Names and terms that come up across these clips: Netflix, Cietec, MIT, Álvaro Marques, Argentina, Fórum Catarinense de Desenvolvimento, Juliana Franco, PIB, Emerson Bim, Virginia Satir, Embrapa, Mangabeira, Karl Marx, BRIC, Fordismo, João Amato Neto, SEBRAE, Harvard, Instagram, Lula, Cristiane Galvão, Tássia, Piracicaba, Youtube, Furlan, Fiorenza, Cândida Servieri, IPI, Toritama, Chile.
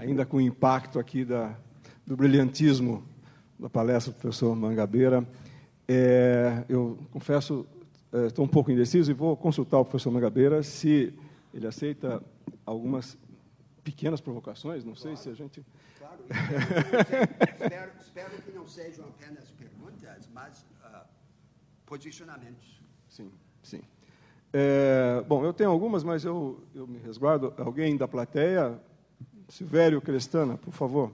ainda com o impacto aqui do brilhantismo da palestra do professor Mangabeira, eu confesso, estou um pouco indeciso e vou consultar o professor Mangabeira se ele aceita algumas pequenas provocações, não sei se a gente... Claro, espero que não sejam apenas perguntas, mas posicionamentos. Sim, sim. Bom, eu tenho algumas, mas eu me resguardo. Alguém da plateia? Silvério Crestana, por favor.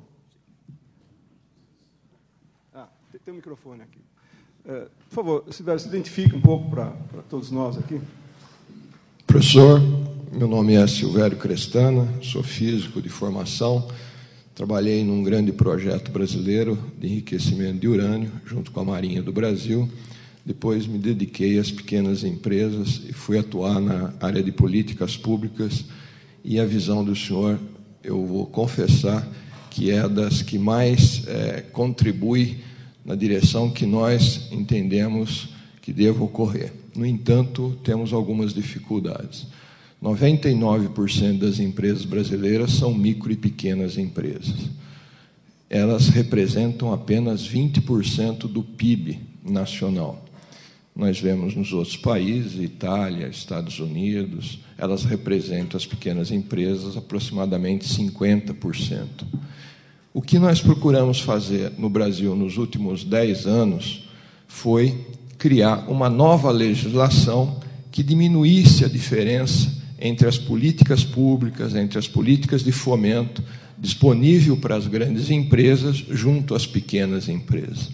Ah, tem um microfone aqui. Por favor, Silvério, se identifique um pouco para todos nós aqui. Professor, meu nome é Silvério Crestana, sou físico de formação, trabalhei num grande projeto brasileiro de enriquecimento de urânio, junto com a Marinha do Brasil. Depois me dediquei às pequenas empresas e fui atuar na área de políticas públicas, e a visão do senhor, eu vou confessar, que é das que mais contribui na direção que nós entendemos que deve ocorrer. No entanto, temos algumas dificuldades. 99% das empresas brasileiras são micro e pequenas empresas. Elas representam apenas 20% do PIB nacional. Nós vemos nos outros países, Itália, Estados Unidos, elas representam, as pequenas empresas, aproximadamente 50%. O que nós procuramos fazer no Brasil nos últimos 10 anos foi criar uma nova legislação que diminuísse a diferença entre as políticas públicas, entre as políticas de fomento disponível para as grandes empresas junto às pequenas empresas.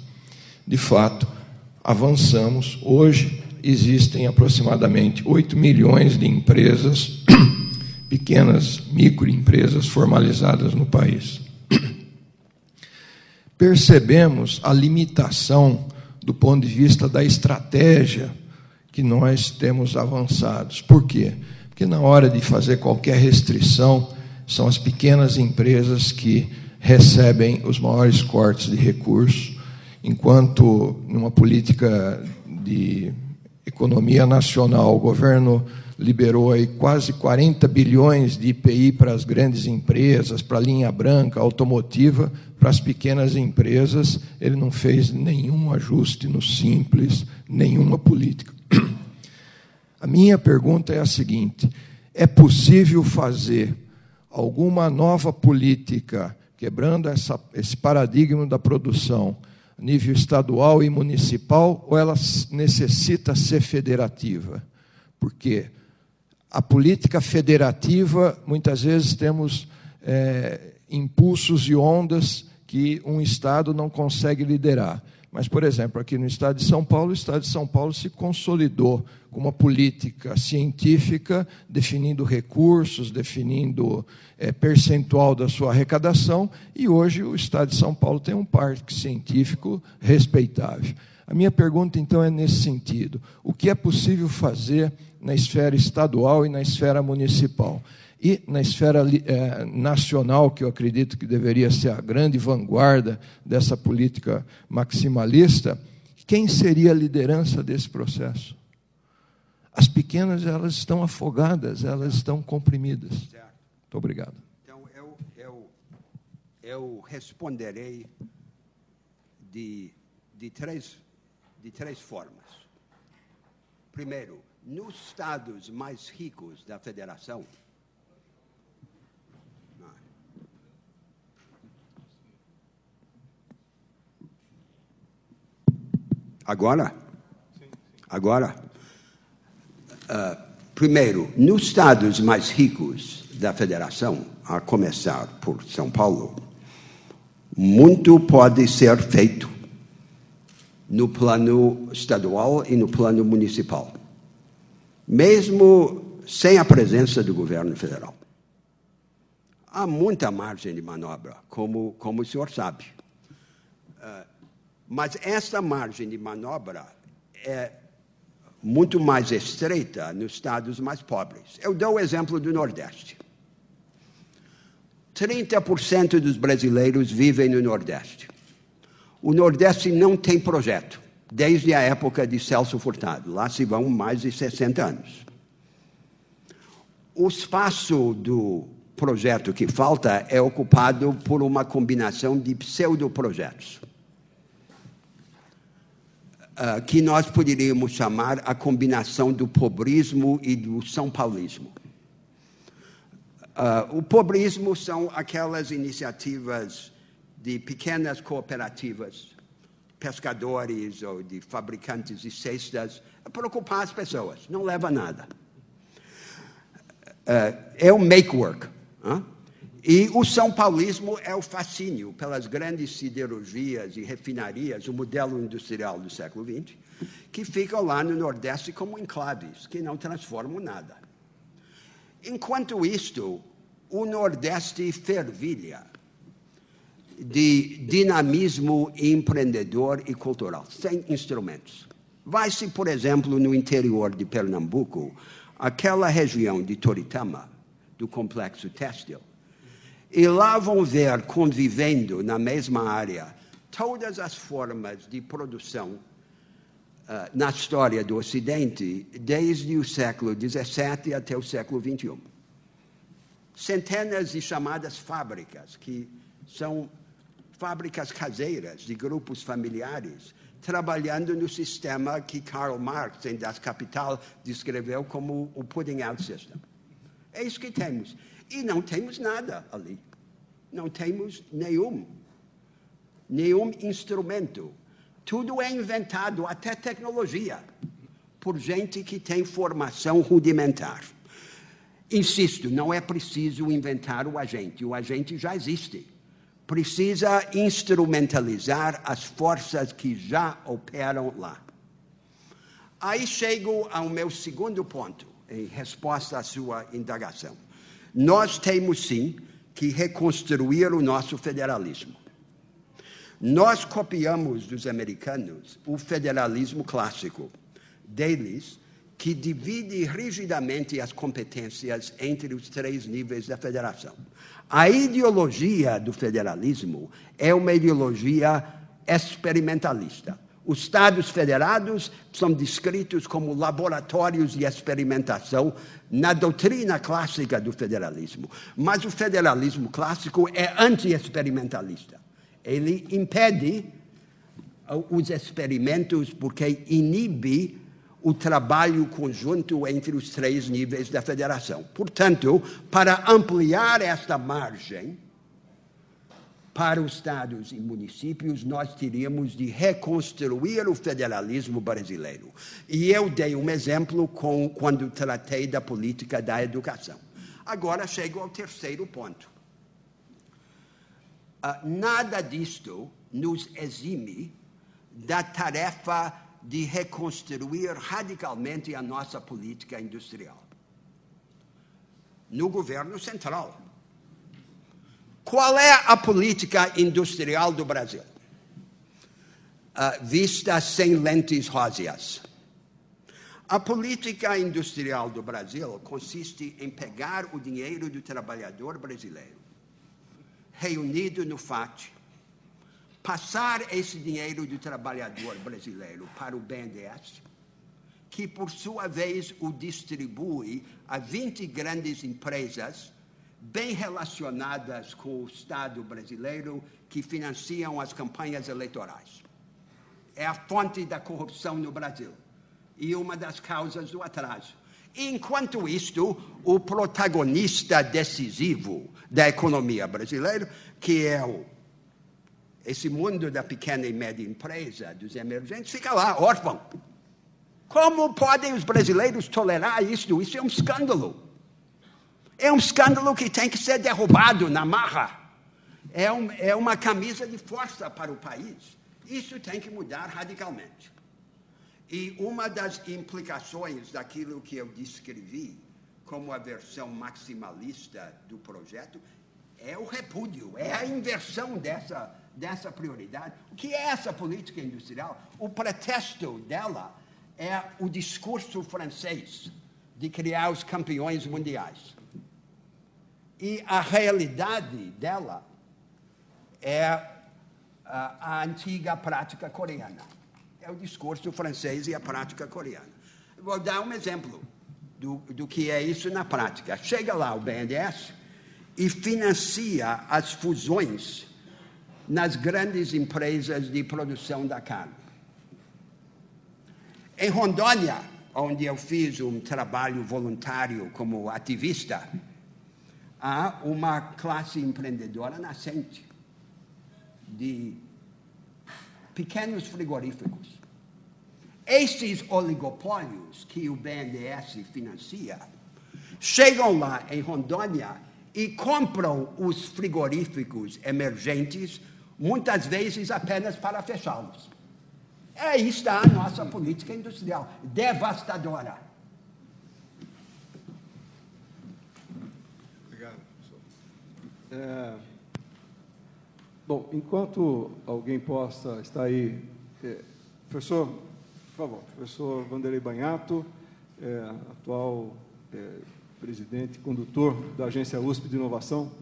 De fato, avançamos. Hoje existem aproximadamente 8 milhões de empresas, pequenas microempresas formalizadas no país. Percebemos a limitação do ponto de vista da estratégia que nós temos avançados. Por quê? Porque na hora de fazer qualquer restrição, são as pequenas empresas que recebem os maiores cortes de recursos, enquanto, numa política de economia nacional, o governo liberou aí quase 40 bilhões de IPI para as grandes empresas, para a linha branca, automotiva. Para as pequenas empresas, ele não fez nenhum ajuste no Simples, nenhuma política. A minha pergunta é a seguinte: é possível fazer alguma nova política, quebrando esse paradigma da produção, nível estadual e municipal, ou ela necessita ser federativa? Porque a política federativa, muitas vezes temos impulsos e ondas que um Estado não consegue liderar. Mas, por exemplo, aqui no Estado de São Paulo, o Estado de São Paulo se consolidou com uma política científica, definindo recursos, definindo percentual da sua arrecadação, e hoje o Estado de São Paulo tem um parque científico respeitável. A minha pergunta, então, é nesse sentido: o que é possível fazer na esfera estadual e na esfera municipal? E na esfera nacional, que eu acredito que deveria ser a grande vanguarda dessa política maximalista, quem seria a liderança desse processo? As pequenas, elas estão afogadas, elas estão comprimidas. Certo. Muito obrigado. Então, eu responderei de três formas. Primeiro, nos estados mais ricos da federação, primeiro, nos estados mais ricos da federação, a começar por São Paulo, muito pode ser feito no plano estadual e no plano municipal, mesmo sem a presença do governo federal. Há muita margem de manobra, como o senhor sabe. Mas essa margem de manobra é muito mais estreita nos estados mais pobres. Eu dou o exemplo do Nordeste. 30% dos brasileiros vivem no Nordeste. O Nordeste não tem projeto, desde a época de Celso Furtado. Lá se vão mais de 60 anos. O espaço do projeto que falta é ocupado por uma combinação de pseudoprojetos, que nós poderíamos chamar a combinação do pobrismo e do São Paulismo. O pobrismo são aquelas iniciativas de pequenas cooperativas, pescadores ou de fabricantes de cestas, para ocupar as pessoas, não leva a nada. É o make-work. E o São Paulismo é o fascínio pelas grandes siderurgias e refinarias, o modelo industrial do século XX, que ficam lá no Nordeste como enclaves, que não transformam nada. Enquanto isto, o Nordeste fervilha de dinamismo empreendedor e cultural, sem instrumentos. Vai-se, por exemplo, no interior de Pernambuco, aquela região de Toritama, do complexo têxtil, e lá vão ver convivendo na mesma área todas as formas de produção na história do Ocidente desde o século XVII até o século XXI. Centenas de chamadas fábricas, que são fábricas caseiras de grupos familiares, trabalhando no sistema que Karl Marx, em Das Kapital, descreveu como o pudding out system. É isso que temos. E não temos nada ali. Não temos nenhum instrumento. Tudo é inventado, até tecnologia, por gente que tem formação rudimentar. Insisto, não é preciso inventar o agente já existe. Precisa instrumentalizar as forças que já operam lá. Aí chego ao meu segundo ponto, em resposta à sua indagação. Nós temos, sim, que reconstruir o nosso federalismo. Nós copiamos dos americanos o federalismo clássico deles, que divide rigidamente as competências entre os três níveis da federação. A ideologia do federalismo é uma ideologia experimentalista. Os estados federados são descritos como laboratórios de experimentação na doutrina clássica do federalismo. Mas o federalismo clássico é anti-experimentalista. Ele impede os experimentos porque inibe o trabalho conjunto entre os três níveis da federação. Portanto, para ampliar esta margem para os estados e municípios, nós teríamos de reconstruir o federalismo brasileiro. E eu dei um exemplo quando tratei da política da educação. Agora chego ao terceiro ponto. Nada disto nos exime da tarefa de reconstruir radicalmente a nossa política industrial. No governo central. Qual é a política industrial do Brasil? Vista sem lentes róseas. A política industrial do Brasil consiste em pegar o dinheiro do trabalhador brasileiro, reunido no FAT, passar esse dinheiro do trabalhador brasileiro para o BNDES, que, por sua vez, o distribui a 20 grandes empresas bem relacionadas com o Estado brasileiro que financiam as campanhas eleitorais. É a fonte da corrupção no Brasil e uma das causas do atraso. Enquanto isto, o protagonista decisivo da economia brasileira, que é esse mundo da pequena e média empresa, dos emergentes, fica lá, órfão. Como podem os brasileiros tolerar isso? Isso é um escândalo. É um escândalo que tem que ser derrubado na marra. É uma camisa de força para o país. Isso tem que mudar radicalmente. E uma das implicações daquilo que eu descrevi como a versão maximalista do projeto é o repúdio, é a inversão dessa prioridade. O que é essa política industrial? O pretexto dela é o discurso francês de criar os campeões mundiais. E a realidade dela é a antiga prática coreana. É o discurso francês e a prática coreana. Vou dar um exemplo do que é isso na prática. Chega lá o BNDES e financia as fusões nas grandes empresas de produção da carne. Em Rondônia, onde eu fiz um trabalho voluntário como ativista, há uma classe empreendedora nascente de pequenos frigoríficos. Esses oligopólios que o BNDES financia chegam lá em Rondônia e compram os frigoríficos emergentes, muitas vezes apenas para fechá-los. Aí está a nossa política industrial, devastadora. Obrigado, professor. Bom, enquanto alguém possa estar aí... professor, por favor, professor Vanderlei Bagnato, atual presidente, condutor da Agência USP de Inovação,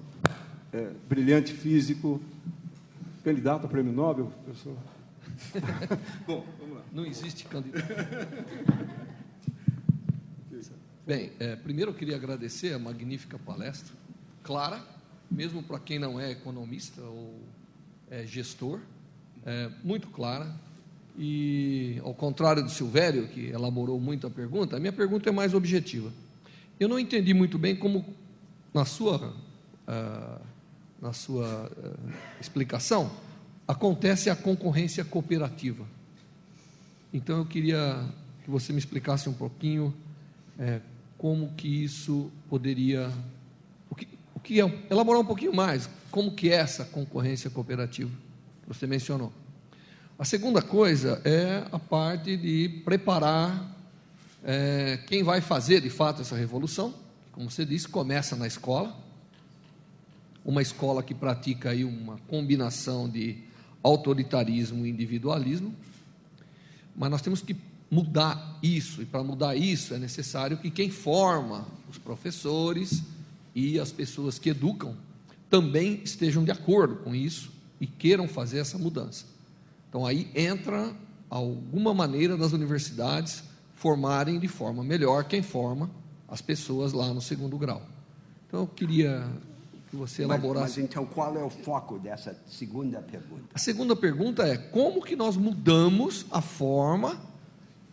brilhante físico, candidato a prêmio Nobel, professor... Bom, vamos lá. Não existe candidato. Bem, primeiro eu queria agradecer a magnífica palestra, clara, mesmo para quem não é economista ou gestor, muito clara. E, ao contrário do Silvério, que elaborou muito a pergunta, a minha pergunta é mais objetiva. Eu não entendi muito bem como, na sua explicação, acontece a concorrência cooperativa. Então, eu queria que você me explicasse um pouquinho como que isso poderia... O que é, elaborar um pouquinho mais, como que é essa concorrência cooperativa que você mencionou. A segunda coisa é a parte de preparar quem vai fazer, de fato, essa revolução. Como você disse, começa na escola. Uma escola que pratica aí uma combinação de autoritarismo e individualismo, mas nós temos que mudar isso, e para mudar isso é necessário que quem forma os professores e as pessoas que educam também estejam de acordo com isso e queiram fazer essa mudança. Então, aí entra alguma maneira das universidades formarem de forma melhor quem forma as pessoas lá no segundo grau. Então, eu queria... que você elaborasse. Mas então, qual é o foco dessa segunda pergunta? A segunda pergunta é, como que nós mudamos a forma,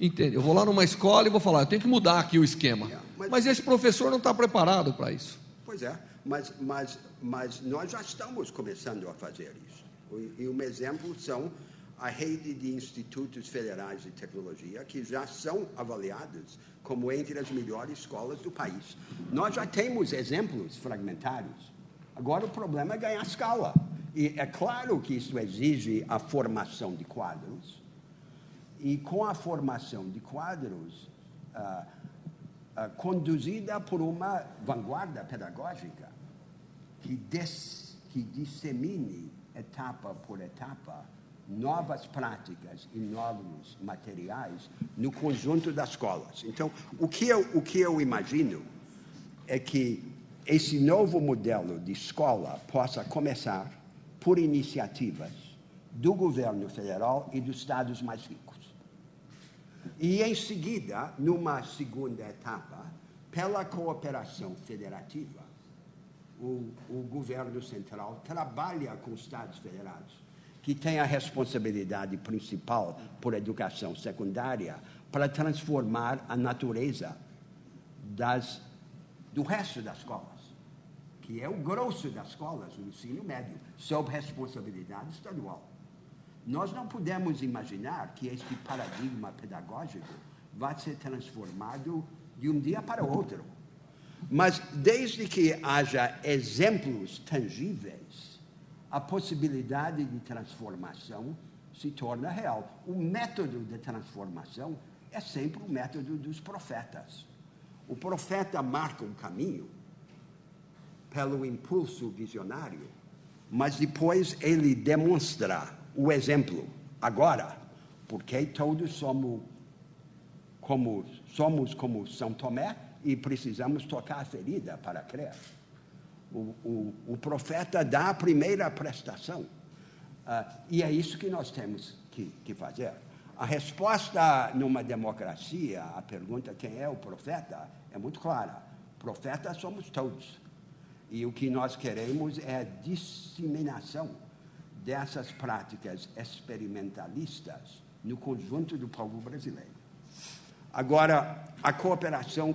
entende? Eu vou lá numa escola e vou falar, eu tenho que mudar aqui o esquema. Mas esse professor não está preparado para isso. Pois é, mas nós já estamos começando a fazer isso. E um exemplo são a rede de institutos federais de tecnologia, que já são avaliadas como entre as melhores escolas do país. Nós já temos exemplos fragmentários. Agora, o problema é ganhar escala. E é claro que isso exige a formação de quadros. E com a formação de quadros, conduzida por uma vanguarda pedagógica que dissemine, etapa por etapa, novas práticas e novos materiais no conjunto das escolas. Então, o que eu imagino é que esse novo modelo de escola possa começar por iniciativas do governo federal e dos estados mais ricos. E, em seguida, numa segunda etapa, pela cooperação federativa, o governo central trabalha com os estados federados, que têm a responsabilidade principal por educação secundária, para transformar a natureza do resto das escolas, que é o grosso das escolas, o ensino médio, sob responsabilidade estadual. Nós não podemos imaginar que este paradigma pedagógico vai ser transformado de um dia para o outro. Mas, desde que haja exemplos tangíveis, a possibilidade de transformação se torna real. O método de transformação é sempre o método dos profetas. O profeta marca um caminho pelo impulso visionário, mas depois ele demonstra o exemplo. Agora, porque todos somos como São Tomé e precisamos tocar a ferida para crer. O profeta dá a primeira prestação. E é isso que nós temos que fazer. A resposta numa democracia, a pergunta quem é o profeta, é muito clara. Profetas somos todos. E o que nós queremos é a disseminação dessas práticas experimentalistas no conjunto do povo brasileiro. Agora, a cooperação,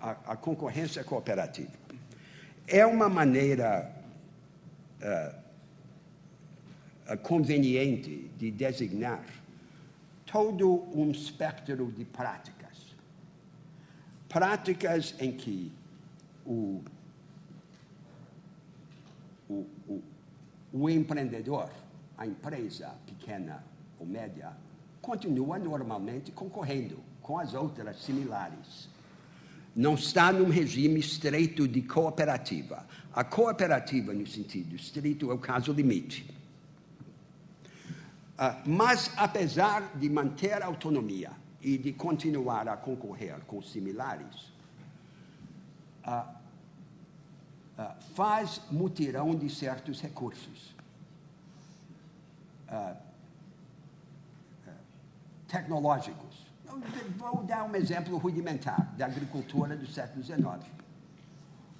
a concorrência cooperativa é uma maneira conveniente de designar todo um espectro de práticas. Práticas em que o empreendedor, a empresa pequena ou média, continua normalmente concorrendo com as outras similares. Não está num regime estreito de cooperativa. A cooperativa, no sentido estrito, é o caso limite. Mas, apesar de manter a autonomia e de continuar a concorrer com similares, faz mutirão de certos recursos. Tecnológicos. Eu vou dar um exemplo rudimentar da agricultura do século XIX.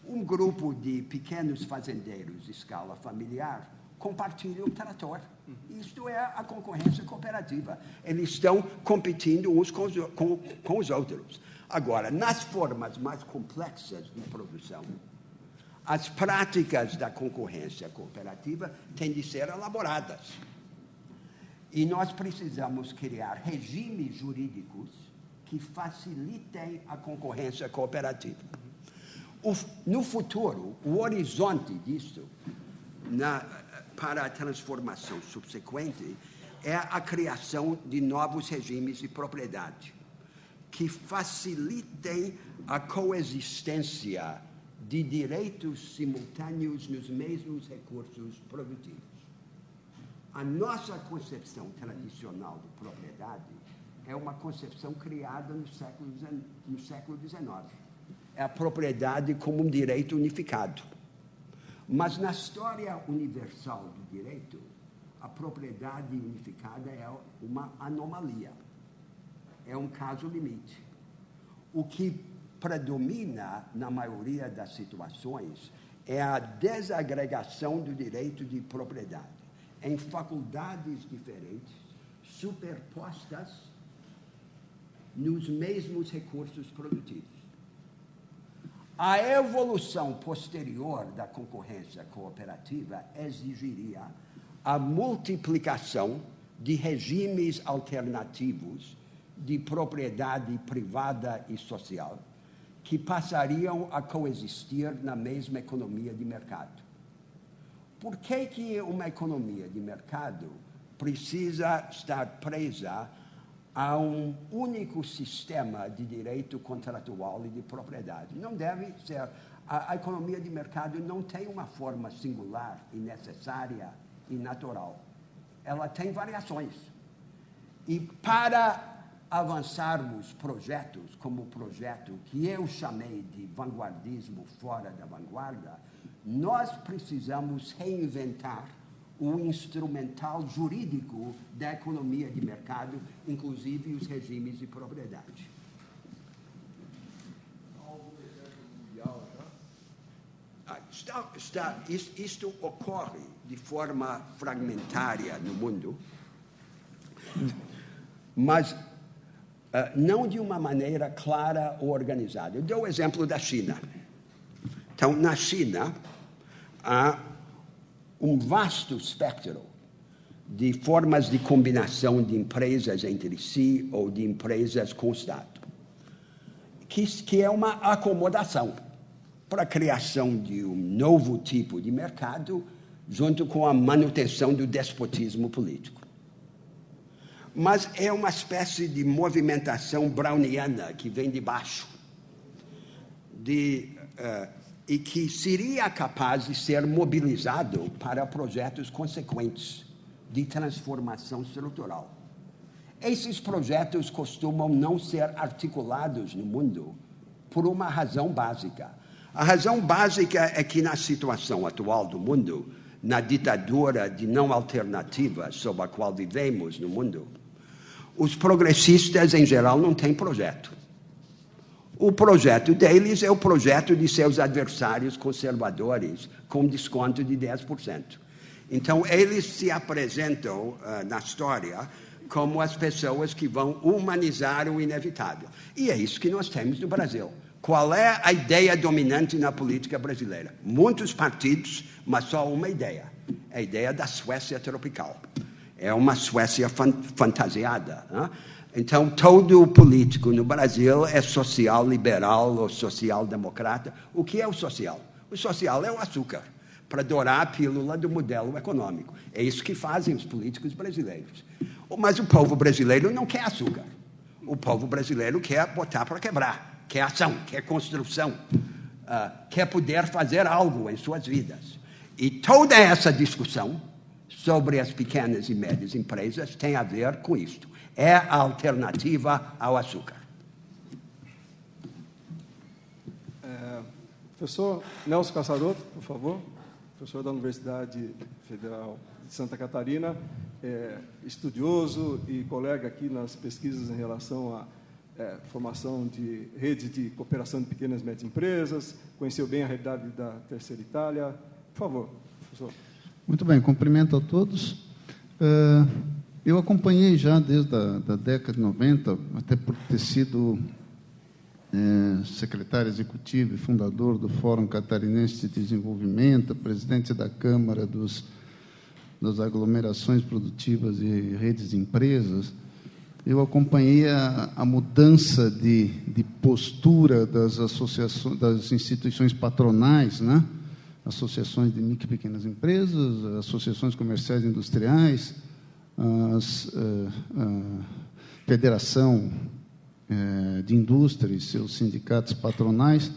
Um grupo de pequenos fazendeiros de escala familiar compartilham um trator. Isto é a concorrência cooperativa. Eles estão competindo uns com os outros. Agora, nas formas mais complexas de produção, as práticas da concorrência cooperativa têm de ser elaboradas. E nós precisamos criar regimes jurídicos que facilitem a concorrência cooperativa. No futuro, o horizonte disso, para a transformação subsequente, é a criação de novos regimes de propriedade que facilitem a coexistência de direitos simultâneos nos mesmos recursos produtivos. A nossa concepção tradicional de propriedade é uma concepção criada no século XIX. É a propriedade como um direito unificado. Mas na história universal do direito, a propriedade unificada é uma anomalia. É um caso limite. O que predomina na maioria das situações é a desagregação do direito de propriedade em faculdades diferentes, superpostas nos mesmos recursos produtivos. A evolução posterior da concorrência cooperativa exigiria a multiplicação de regimes alternativos de propriedade privada e social que passariam a coexistir na mesma economia de mercado. Por que que uma economia de mercado precisa estar presa a um único sistema de direito contratual e de propriedade? Não deve ser. A economia de mercado não tem uma forma singular e necessária e natural. Ela tem variações. E para avançarmos projetos como o projeto que eu chamei de vanguardismo fora da vanguarda, nós precisamos reinventar o instrumental jurídico da economia de mercado, inclusive os regimes de propriedade. Isto ocorre de forma fragmentária no mundo, mas não de uma maneira clara ou organizada. Eu dou o exemplo da China. Então, na China, há um vasto espectro de formas de combinação de empresas entre si ou de empresas com o Estado, que é uma acomodação para a criação de um novo tipo de mercado junto com a manutenção do despotismo político. Mas é uma espécie de movimentação browniana que vem de baixo, e que seria capaz de ser mobilizado para projetos consequentes de transformação estrutural. Esses projetos costumam não ser articulados no mundo por uma razão básica. A razão básica é que, na situação atual do mundo, na ditadura de não alternativa sob a qual vivemos no mundo, os progressistas, em geral, não têm projeto. O projeto deles é o projeto de seus adversários conservadores, com desconto de 10%. Então, eles se apresentam na história como as pessoas que vão humanizar o inevitável. E é isso que nós temos no Brasil. Qual é a ideia dominante na política brasileira? Muitos partidos, mas só uma ideia. A ideia da Suécia tropical. É uma Suécia fantasiada. Né? Então, todo político no Brasil é social-liberal ou social-democrata. O que é o social? O social é o açúcar, para dourar a pílula do modelo econômico. É isso que fazem os políticos brasileiros. Mas o povo brasileiro não quer açúcar. O povo brasileiro quer botar para quebrar, quer ação, quer construção, quer poder fazer algo em suas vidas. E toda essa discussão sobre as pequenas e médias empresas tem a ver com isto. É a alternativa ao açúcar. Professor Nelson Cassarotto, por favor. Professor da Universidade Federal de Santa Catarina, estudioso e colega aqui nas pesquisas em relação à formação de rede de cooperação de pequenas e médias empresas, conheceu bem a realidade da Terceira Itália. Por favor, professor. Muito bem, cumprimento a todos. Eu acompanhei já desde a da década de 90, até por ter sido secretário executivo e fundador do Fórum Catarinense de Desenvolvimento, presidente da Câmara das Aglomerações Produtivas e Redes de Empresas, eu acompanhei a mudança de postura das associações, das instituições patronais, né? Associações de micro e pequenas empresas, associações comerciais e industriais, a Federação de Indústria e seus sindicatos patronais,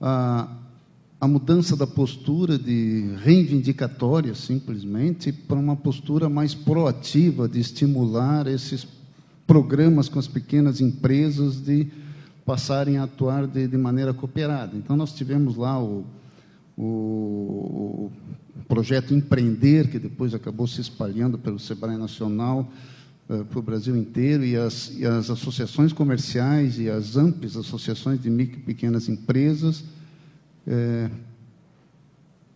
a mudança da postura de reivindicatória, simplesmente, para uma postura mais proativa de estimular esses programas com as pequenas empresas de passarem a atuar de maneira cooperada. Então, nós tivemos lá o projeto Empreender, que depois acabou se espalhando pelo SEBRAE Nacional, para o Brasil inteiro, e as associações comerciais e as AMPs, associações de micro e pequenas empresas,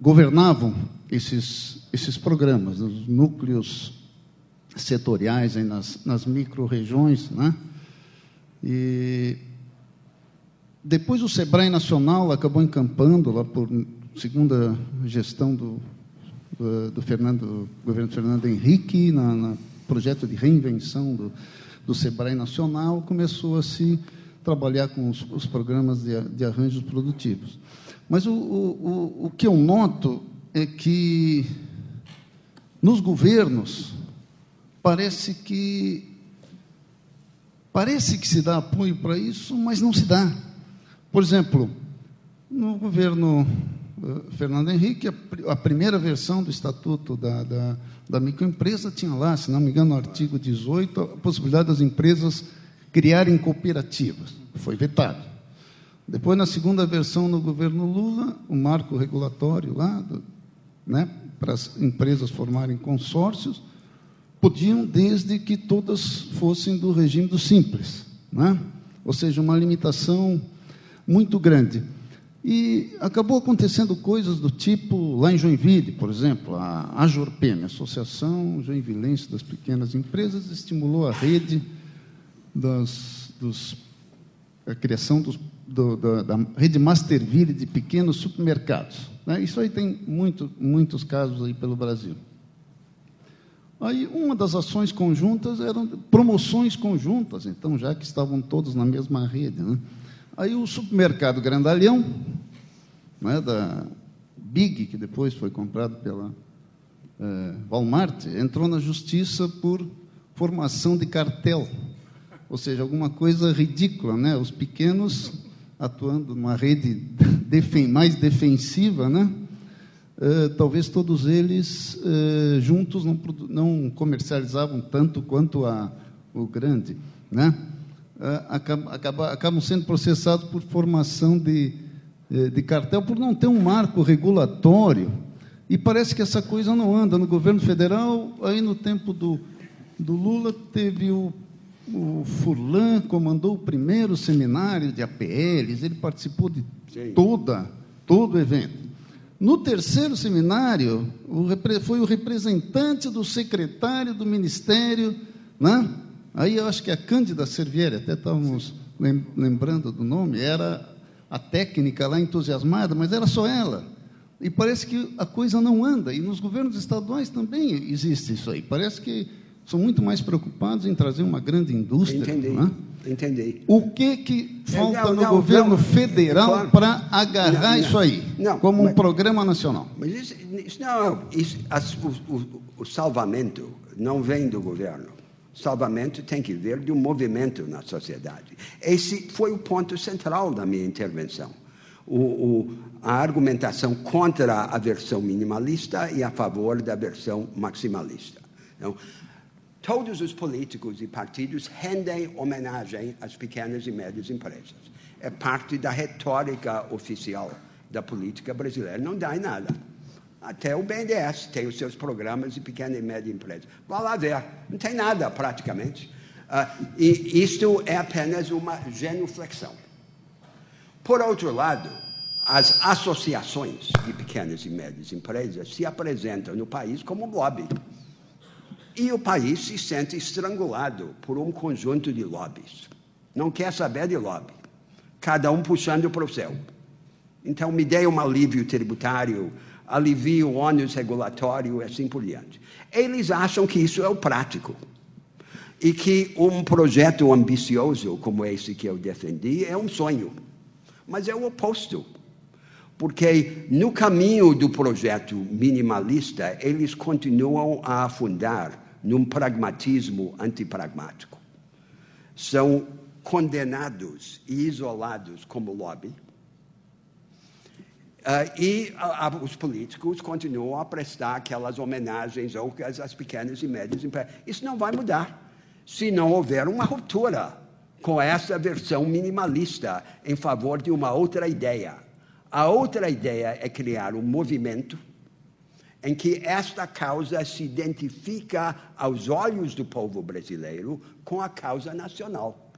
governavam esses programas, os núcleos setoriais aí nas micro-regiões, né? E depois o SEBRAE Nacional acabou encampando, lá por segunda gestão do governo Fernando Henrique, na projeto de reinvenção do SEBRAE Nacional, começou a se trabalhar com os programas de arranjos produtivos. Mas o que eu noto é que, nos governos, parece que se dá apoio para isso, mas não se dá. Por exemplo, no governo Fernando Henrique, a primeira versão do Estatuto da Microempresa tinha lá, se não me engano, no artigo 18, a possibilidade das empresas criarem cooperativas. Foi vetado. Depois, na segunda versão, no governo Lula, o marco regulatório lá, né, para as empresas formarem consórcios, podiam, desde que todas fossem do regime do simples, né? Ou seja, uma limitação muito grande. E acabou acontecendo coisas do tipo, lá em Joinville, por exemplo, a Ajorpem, a Associação Joinvilense das Pequenas Empresas, estimulou a rede a criação da rede Masterville de pequenos supermercados, né? Isso aí tem muitos casos aí pelo Brasil. Aí uma das ações conjuntas eram promoções conjuntas, então, já que estavam todos na mesma rede, né? Aí o supermercado Grandalhão, né, da BRIC, que depois foi comprado pela Walmart, entrou na justiça por formação de cartel, ou seja, alguma coisa ridícula, né? Os pequenos atuando numa rede mais defensiva, né? Talvez todos eles juntos não comercializavam tanto quanto o grande, né? Acabam sendo processados por formação de cartel, por não ter um marco regulatório, e parece que essa coisa não anda. No governo federal, aí no tempo do Lula, teve o o Furlan comandou o primeiro seminário de APLs, ele participou de todo o evento. No terceiro seminário, foi o representante do secretário do Ministério, né? Aí eu acho que a Cândida Servieri, até estávamos lembrando do nome, era a técnica lá entusiasmada, mas era só ela. E parece que a coisa não anda, e nos governos estaduais também existe isso aí. Parece que são muito mais preocupados em trazer uma grande indústria. Entendi. O que falta no governo federal para agarrar isso aí, como um programa nacional? Mas o salvamento não vem do governo. O salvamento tem que ver de um movimento na sociedade. Esse foi o ponto central da minha intervenção. A argumentação contra a versão minimalista e a favor da versão maximalista. Então, todos os políticos e partidos rendem homenagem às pequenas e médias empresas. É parte da retórica oficial da política brasileira. Não dá em nada. Até o BNDES tem os seus programas de pequena e média empresa. Vá lá ver. Não tem nada, praticamente. E isto é apenas uma genuflexão. Por outro lado, as associações de pequenas e médias empresas se apresentam no país como lobby. E o país se sente estrangulado por um conjunto de lobbies. Não quer saber de lobby. Cada um puxando para o céu. Então, me dê um alívio tributário, alivio o ônus regulatório, assim por diante. Eles acham que isso é o prático. E que um projeto ambicioso como esse que eu defendi é um sonho. Mas é o oposto. Porque, no caminho do projeto minimalista, eles continuam a afundar num pragmatismo antipragmático. São condenados e isolados como lobby. Os políticos continuam a prestar aquelas homenagens às pequenas e médias empresas. Isso não vai mudar se não houver uma ruptura com essa versão minimalista em favor de uma outra ideia. A outra ideia é criar um movimento em que esta causa se identifica aos olhos do povo brasileiro com a causa nacional.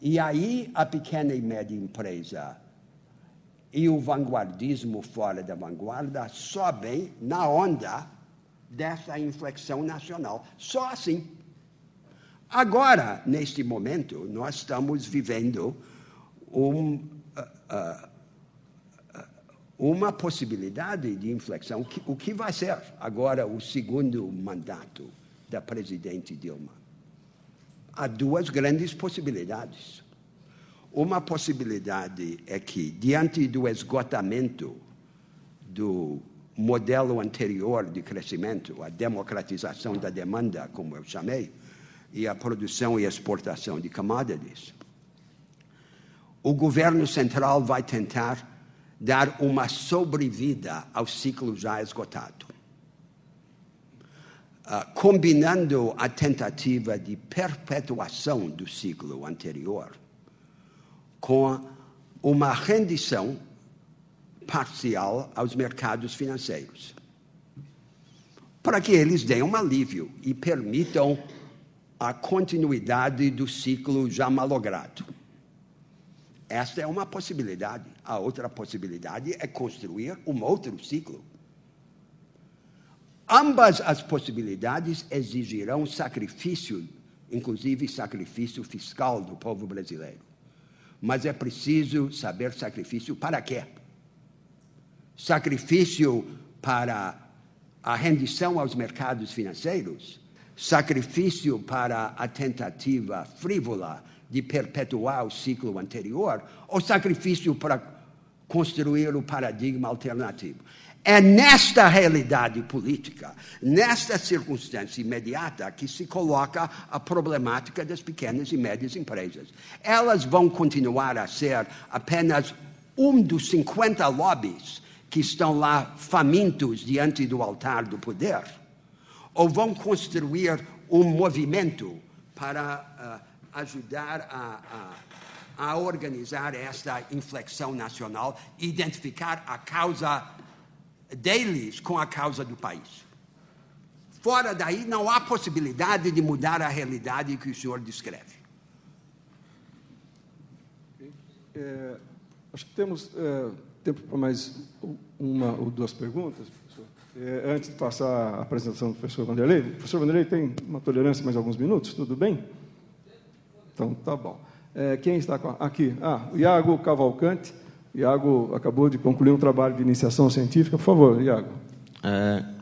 E aí a pequena e média empresa e o vanguardismo fora da vanguarda sobem na onda dessa inflexão nacional. Só assim. Agora, neste momento, nós estamos vivendo uma possibilidade de inflexão, o que vai ser agora o segundo mandato da presidente Dilma. Há duas grandes possibilidades. Uma possibilidade é que, diante do esgotamento do modelo anterior de crescimento, a democratização da demanda, como eu chamei, e a produção e exportação de commodities, o governo central vai tentar dar uma sobrevida ao ciclo já esgotado, combinando a tentativa de perpetuação do ciclo anterior com uma rendição parcial aos mercados financeiros, para que eles deem um alívio e permitam a continuidade do ciclo já malogrado. Esta é uma possibilidade. A outra possibilidade é construir um outro ciclo. Ambas as possibilidades exigirão sacrifício, inclusive sacrifício fiscal do povo brasileiro. Mas é preciso saber sacrifício para quê? Sacrifício para a rendição aos mercados financeiros? Sacrifício para a tentativa frívola de perpetuar o ciclo anterior, ou sacrifício para construir o paradigma alternativo? É nesta realidade política, nesta circunstância imediata, que se coloca a problemática das pequenas e médias empresas. Elas vão continuar a ser apenas um dos 50 lobbies que estão lá famintos diante do altar do poder, ou vão construir um movimento para ajudar a organizar esta inflexão nacional, identificar a causa deles com a causa do país. Fora daí, não há possibilidade de mudar a realidade que o senhor descreve. Acho que temos tempo para mais uma ou duas perguntas, professor. Antes de passar a apresentação do professor Vanderlei. O professor Vanderlei tem uma tolerância mais alguns minutos, tudo bem? Então, tá bom. Quem está com aqui? Ah, o Iago Cavalcante. Iago acabou de concluir um trabalho de iniciação científica. Por favor, Iago.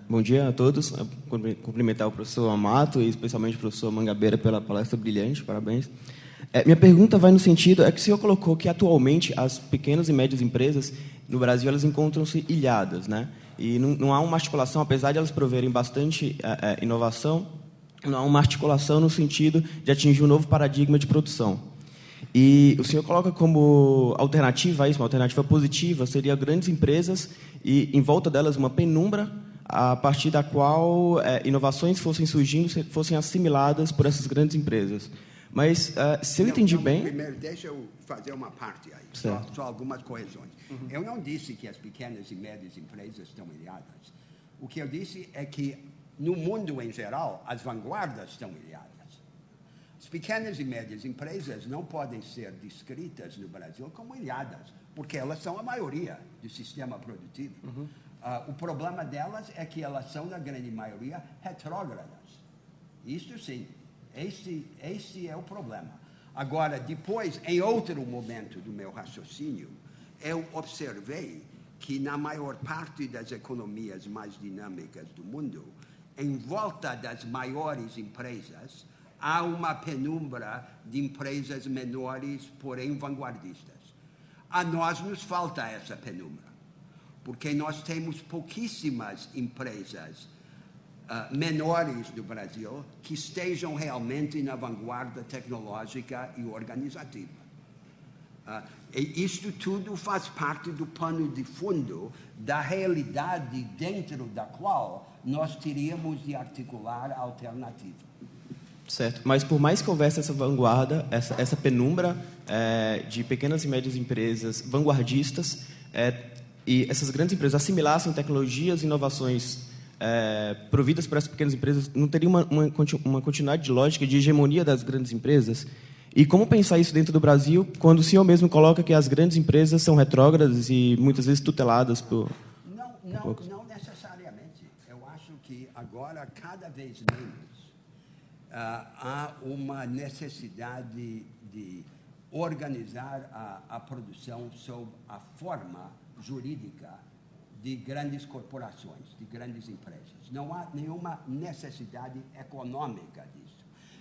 Bom dia a todos. Cumprimentar o professor Amato e especialmente o professor Mangabeira pela palestra brilhante. Parabéns. Minha pergunta vai no sentido, que o senhor colocou que atualmente as pequenas e médias empresas no Brasil, elas encontram-se ilhadas, né? E não há uma articulação, apesar de elas proverem bastante inovação, não há uma articulação no sentido de atingir um novo paradigma de produção. E o senhor coloca como alternativa a isso, uma alternativa positiva, seria grandes empresas e, em volta delas, uma penumbra a partir da qual inovações fossem surgindo, fossem assimiladas por essas grandes empresas. Mas, se eu entendi bem... Primeiro, deixa eu fazer uma parte aí, só algumas correções. Uhum. Eu não disse que as pequenas e médias empresas estão ilhadas. O que eu disse é que, no mundo em geral, as vanguardas estão ilhadas. As pequenas e médias empresas não podem ser descritas no Brasil como ilhadas, porque elas são a maioria do sistema produtivo. Uhum. O problema delas é que elas são, na grande maioria, retrógradas. Isso sim. Esse é o problema. Agora, depois, em outro momento do meu raciocínio, eu observei que, na maior parte das economias mais dinâmicas do mundo, em volta das maiores empresas, há uma penumbra de empresas menores, porém vanguardistas. A nós nos falta essa penumbra, porque nós temos pouquíssimas empresas menores do Brasil que estejam realmente na vanguarda tecnológica e organizativa. E isto tudo faz parte do pano de fundo da realidade dentro da qual nós teríamos de articular a alternativa. Certo, mas por mais que houvesse essa vanguarda, essa penumbra de pequenas e médias empresas vanguardistas e essas grandes empresas assimilassem tecnologias e inovações providas para essas pequenas empresas, não teria uma continuidade de lógica de hegemonia das grandes empresas? E como pensar isso dentro do Brasil, quando o senhor mesmo coloca que as grandes empresas são retrógradas e muitas vezes tuteladas por... Não necessariamente. Eu acho que agora, cada vez menos, há uma necessidade de organizar a produção sob a forma jurídica de grandes corporações, de grandes empresas. Não há nenhuma necessidade econômica disso.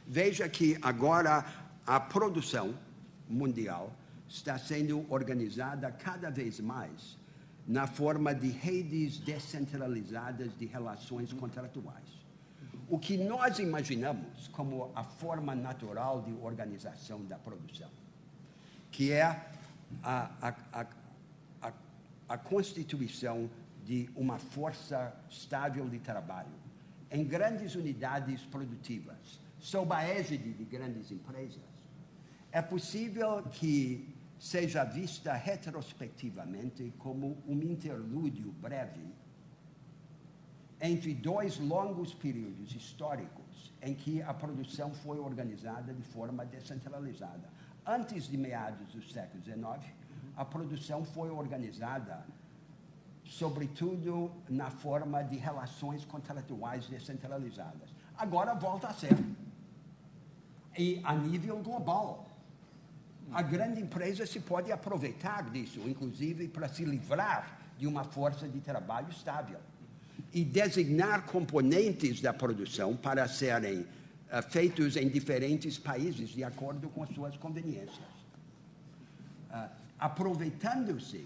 Veja que agora a produção mundial está sendo organizada cada vez mais na forma de redes descentralizadas de relações contratuais. O que nós imaginamos como a forma natural de organização da produção, que é a constituição de uma força estável de trabalho em grandes unidades produtivas, sob a égide de grandes empresas, é possível que seja vista retrospectivamente como um interlúdio breve entre dois longos períodos históricos em que a produção foi organizada de forma descentralizada. Antes de meados do século XIX, a produção foi organizada, sobretudo, na forma de relações contratuais descentralizadas. Agora volta a ser. E a nível global, a grande empresa se pode aproveitar disso, inclusive para se livrar de uma força de trabalho estável e designar componentes da produção para serem feitos em diferentes países de acordo com suas conveniências. Aproveitando-se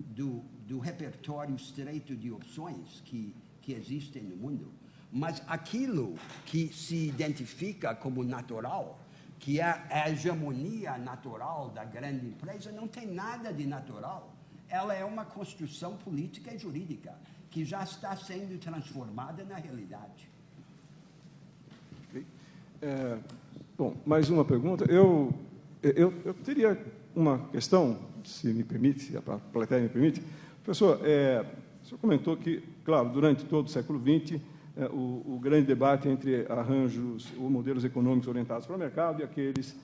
do repertório estreito de opções que existem no mundo, mas aquilo que se identifica como natural, que é a hegemonia natural da grande empresa, não tem nada de natural. Ela é uma construção política e jurídica que já está sendo transformada na realidade. Okay. Bom, mais uma pergunta. Eu teria uma questão, se me permite, se a plateia me permite. Professor, o senhor comentou que, claro, durante todo o século XX, o grande debate entre arranjos ou modelos econômicos orientados para o mercado e aqueles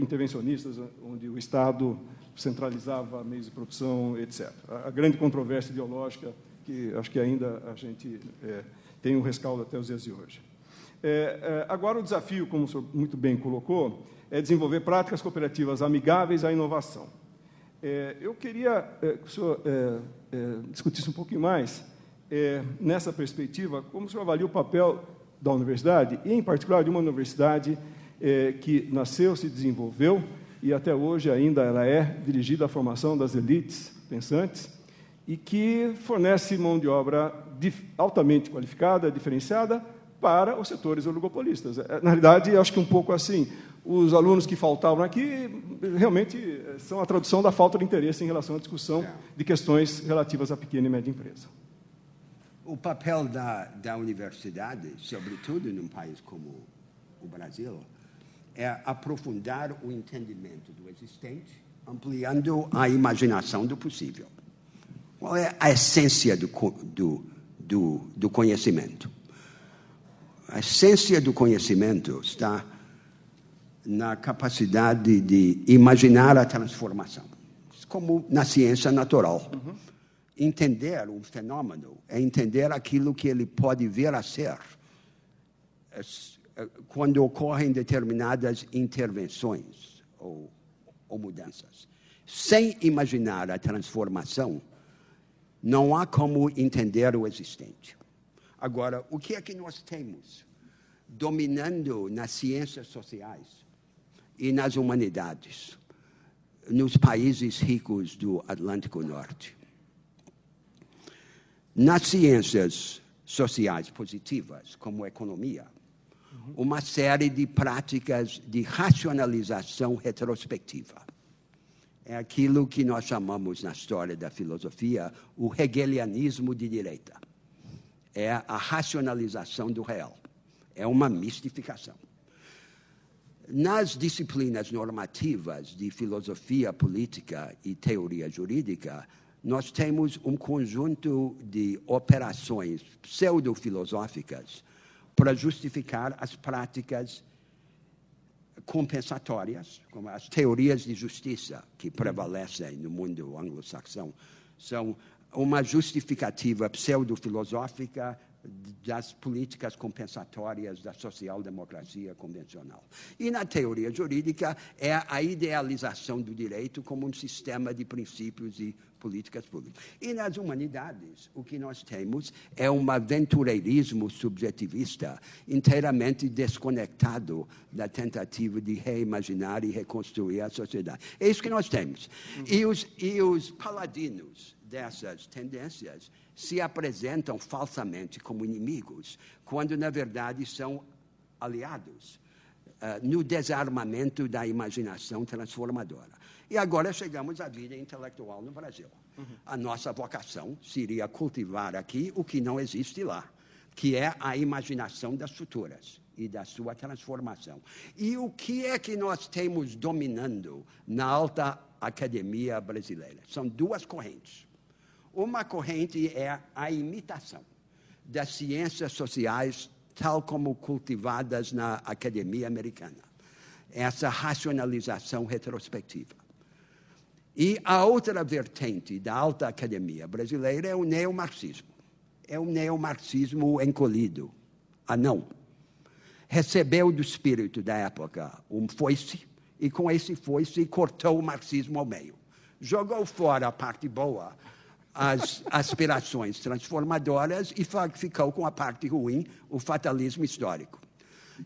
intervencionistas, onde o Estado centralizava meios de produção, etc. A grande controvérsia ideológica, que acho que ainda a gente tem um rescaldo até os dias de hoje. Agora, o desafio, como o senhor muito bem colocou, é desenvolver práticas cooperativas amigáveis à inovação. Eu queria que o senhor discutisse um pouquinho mais, nessa perspectiva, como o senhor avalia o papel da universidade, e, em particular, de uma universidade que nasceu, se desenvolveu, e até hoje ainda ela é dirigida à formação das elites pensantes, e que fornece mão de obra altamente qualificada, diferenciada, para os setores oligopolistas. Na realidade, acho que um pouco assim, os alunos que faltavam aqui realmente são a tradução da falta de interesse em relação à discussão de questões relativas à pequena e média empresa. O papel da universidade, sobretudo num país como o Brasil, é aprofundar o entendimento do existente, ampliando a imaginação do possível. Qual é a essência do conhecimento? A essência do conhecimento está na capacidade de imaginar a transformação, como na ciência natural. Uhum. Entender um fenômeno é entender aquilo que ele pode vir a ser quando ocorrem determinadas intervenções ou mudanças. Sem imaginar a transformação, não há como entender o existente. Agora, o que é que nós temos dominando nas ciências sociais e nas humanidades, nos países ricos do Atlântico Norte? Nas ciências sociais positivas, como a economia, uma série de práticas de racionalização retrospectiva. É aquilo que nós chamamos, na história da filosofia, o hegelianismo de direita. É a racionalização do real. É uma mistificação. Nas disciplinas normativas de filosofia política e teoria jurídica, nós temos um conjunto de operações pseudofilosóficas para justificar as práticas compensatórias, como as teorias de justiça que prevalecem no mundo anglo-saxão, são uma justificativa pseudofilosófica das políticas compensatórias da social-democracia convencional. E, na teoria jurídica, é a idealização do direito como um sistema de princípios e políticas públicas. E, nas humanidades, o que nós temos é um aventureirismo subjetivista inteiramente desconectado da tentativa de reimaginar e reconstruir a sociedade. É isso que nós temos. E os paladinos dessas tendências se apresentam falsamente como inimigos, quando, na verdade, são aliados no desarmamento da imaginação transformadora. E agora chegamos à vida intelectual no Brasil. Uhum. A nossa vocação seria cultivar aqui o que não existe lá, que é a imaginação das futuras e da sua transformação. E o que é que nós temos dominando na alta academia brasileira? São duas correntes. Uma corrente é a imitação das ciências sociais, tal como cultivadas na academia americana. Essa racionalização retrospectiva. E a outra vertente da alta academia brasileira é o neomarxismo. É o neomarxismo encolhido, anão. Recebeu do espírito da época um foice, e com esse foice cortou o marxismo ao meio. Jogou fora a parte boa, as aspirações transformadoras, e ficou com a parte ruim, o fatalismo histórico.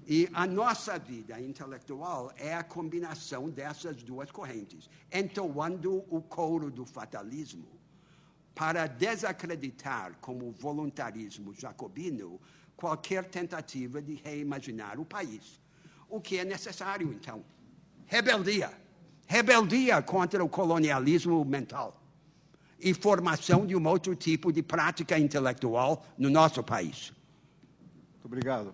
E a nossa vida intelectual é a combinação dessas duas correntes, entoando o coro do fatalismo para desacreditar como voluntarismo jacobino qualquer tentativa de reimaginar o país. O que é necessário, então? Rebeldia. Rebeldia contra o colonialismo mental e formação de um outro tipo de prática intelectual no nosso país. Muito obrigado.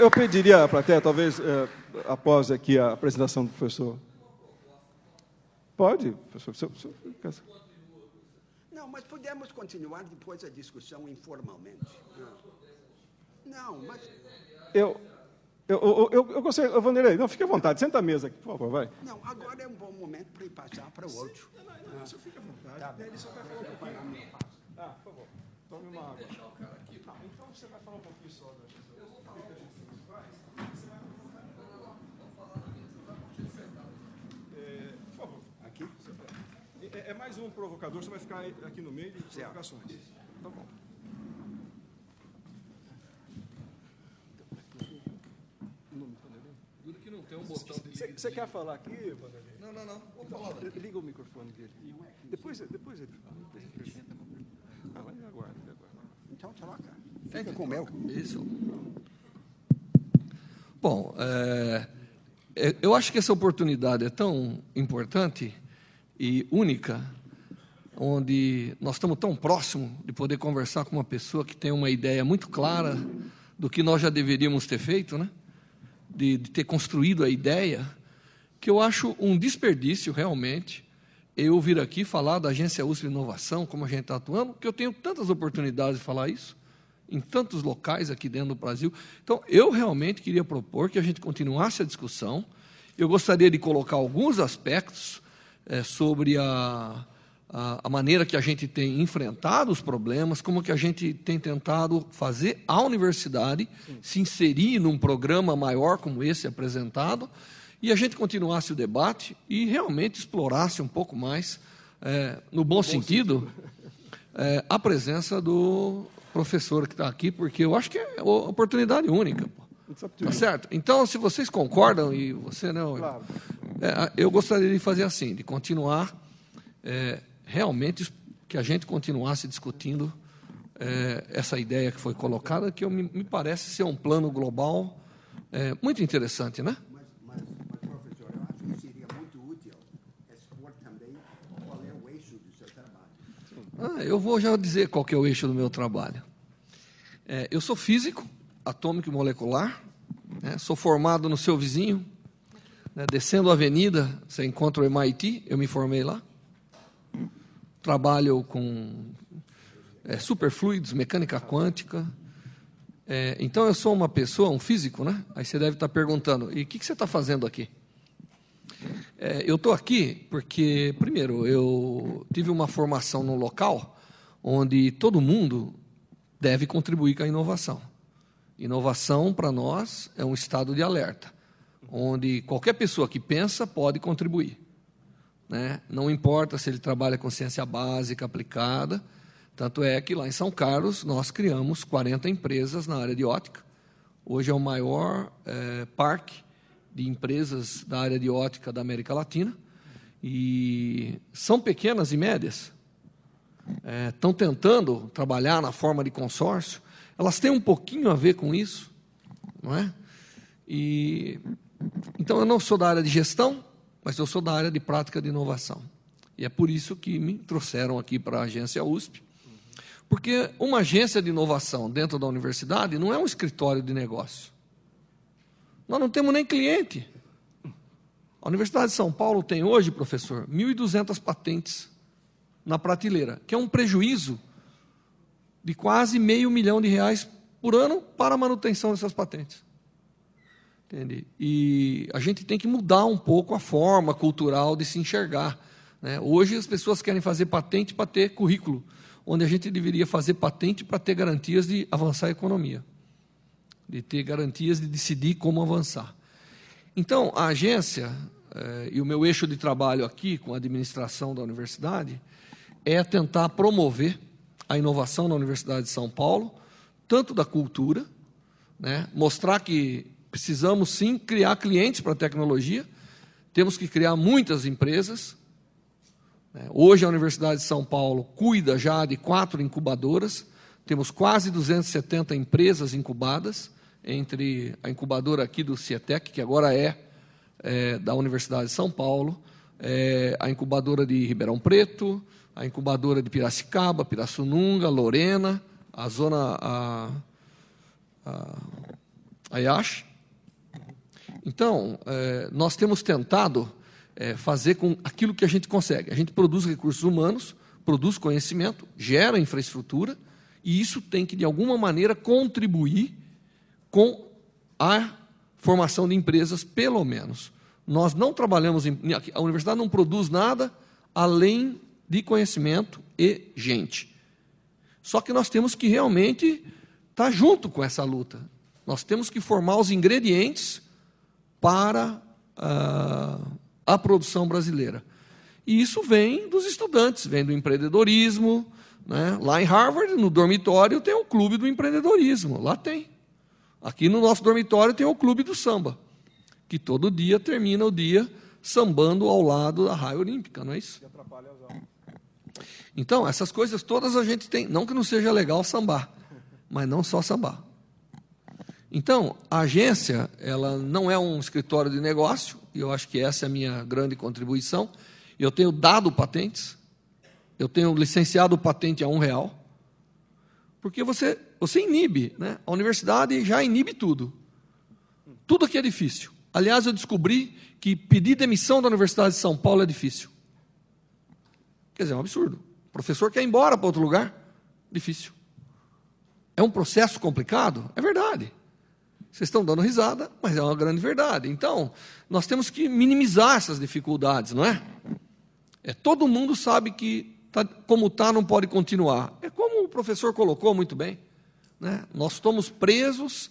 Eu pediria à plateia, talvez, após aqui a apresentação do professor. Pode, professor. Não, mas podemos continuar depois a discussão informalmente. Não, mas... Eu consigo, Vanderlei, não, fique à vontade, senta à mesa aqui, por favor, vai. Não, agora é um bom momento para ir passar para o outro. Não, só fica à vontade. Tá, ele só vai falar um pouquinho. Ah, por favor, tome uma água. Então você vai falar um pouquinho só da gente. Eu vou falar um pouquinho. Você vai colocar no canal. Vamos falar da gente, vai continuar sentado. Por favor. Aqui? É mais um provocador, você vai ficar aqui no meio de provocações. Tá bom. Você quer falar aqui, Vanderlei? Não, não, não. Vou falar. Liga o microfone dele. Depois ele... Ah, lá ele aguarda. Então, tá lá, cara. Fica com o mel. Isso. Bom, eu acho que essa oportunidade é tão importante e única, onde nós estamos tão próximos de poder conversar com uma pessoa que tem uma ideia muito clara do que nós já deveríamos ter feito, né? De ter construído a ideia, que eu acho um desperdício, realmente, eu vir aqui falar da Agência USP de Inovação, como a gente está atuando, que eu tenho tantas oportunidades de falar isso, em tantos locais aqui dentro do Brasil. Então, eu realmente queria propor que a gente continuasse a discussão. Eu gostaria de colocar alguns aspectos sobre a maneira que a gente tem enfrentado os problemas, como que a gente tem tentado fazer a universidade se inserir num programa maior como esse apresentado, e a gente continuasse o debate e realmente explorasse um pouco mais, no bom sentido, a presença do professor que está aqui, porque eu acho que é uma oportunidade única. Tá certo? Então, se vocês concordam, e você não... Claro. Eu gostaria de fazer assim, de continuar realmente que a gente continuasse discutindo essa ideia que foi colocada, que me parece ser um plano global muito interessante, né? Mas, professor, eu acho que seria muito útil expor também qual é o eixo do seu trabalho. Eu vou já dizer qual que é o eixo do meu trabalho. Eu sou físico atômico e molecular, né? Sou formado no seu vizinho, né? Descendo a avenida, você encontra o MIT, eu me formei lá. Trabalho com superfluidos, mecânica quântica. Então, eu sou uma pessoa, um físico, né? Aí você deve estar perguntando, e o que você está fazendo aqui? Eu estou aqui porque, primeiro, eu tive uma formação num local onde todo mundo deve contribuir com a inovação. Inovação, para nós, é um estado de alerta, onde qualquer pessoa que pensa pode contribuir. Não importa se ele trabalha com ciência básica, aplicada. Tanto é que lá em São Carlos nós criamos 40 empresas na área de ótica. Hoje é o maior parque de empresas da área de ótica da América Latina. E são pequenas e médias. Estão tentando trabalhar na forma de consórcio. Elas têm um pouquinho a ver com isso, não é? Então, eu não sou da área de gestão, mas eu sou da área de prática de inovação. E é por isso que me trouxeram aqui para a agência USP, porque uma agência de inovação dentro da universidade não é um escritório de negócio. Nós não temos nem cliente. A Universidade de São Paulo tem hoje, professor, 1.200 patentes na prateleira, que é um prejuízo de quase R$500 mil por ano para a manutenção dessas patentes. Entendi. E a gente tem que mudar um pouco a forma cultural de se enxergar, né? Hoje as pessoas querem fazer patente para ter currículo, onde a gente deveria fazer patente para ter garantias de avançar a economia, de ter garantias de decidir como avançar. Então, a agência e o meu eixo de trabalho aqui com a administração da universidade é tentar promover a inovação na Universidade de São Paulo, tanto da cultura, né? Mostrar que precisamos, sim, criar clientes para a tecnologia. Temos que criar muitas empresas. Hoje, a Universidade de São Paulo cuida já de 4 incubadoras. Temos quase 270 empresas incubadas, entre a incubadora aqui do Cietec, que agora é da Universidade de São Paulo, a incubadora de Ribeirão Preto, a incubadora de Piracicaba, Pirassununga, Lorena, a zona... a IASH. Então, nós temos tentado fazer com aquilo que a gente consegue. A gente produz recursos humanos, produz conhecimento, gera infraestrutura, e isso tem que, de alguma maneira, contribuir com a formação de empresas, pelo menos. Nós não trabalhamos, a universidade não produz nada além de conhecimento e gente. Só que nós temos que realmente estar junto com essa luta. Nós temos que formar os ingredientes para a produção brasileira. E isso vem dos estudantes, vem do empreendedorismo, né? Lá em Harvard, no dormitório, tem um clube do empreendedorismo, lá tem. Aqui no nosso dormitório tem o clube do samba, que todo dia termina o dia sambando ao lado da raia olímpica, não é isso? Então, essas coisas todas a gente tem, não que não seja legal sambar, mas não só sambar. Então, a agência, ela não é um escritório de negócio, e eu acho que essa é a minha grande contribuição. Eu tenho dado patentes, eu tenho licenciado patente a R$1, porque você inibe, né? A universidade já inibe tudo. Tudo aqui é difícil. Aliás, eu descobri que pedir demissão da Universidade de São Paulo é difícil. Quer dizer, é um absurdo. O professor quer ir embora para outro lugar, difícil. É um processo complicado? É verdade. Vocês estão dando risada, mas é uma grande verdade. Então, nós temos que minimizar essas dificuldades, não é? Todo mundo sabe que como está não pode continuar. É como o professor colocou muito bem, né? Nós estamos presos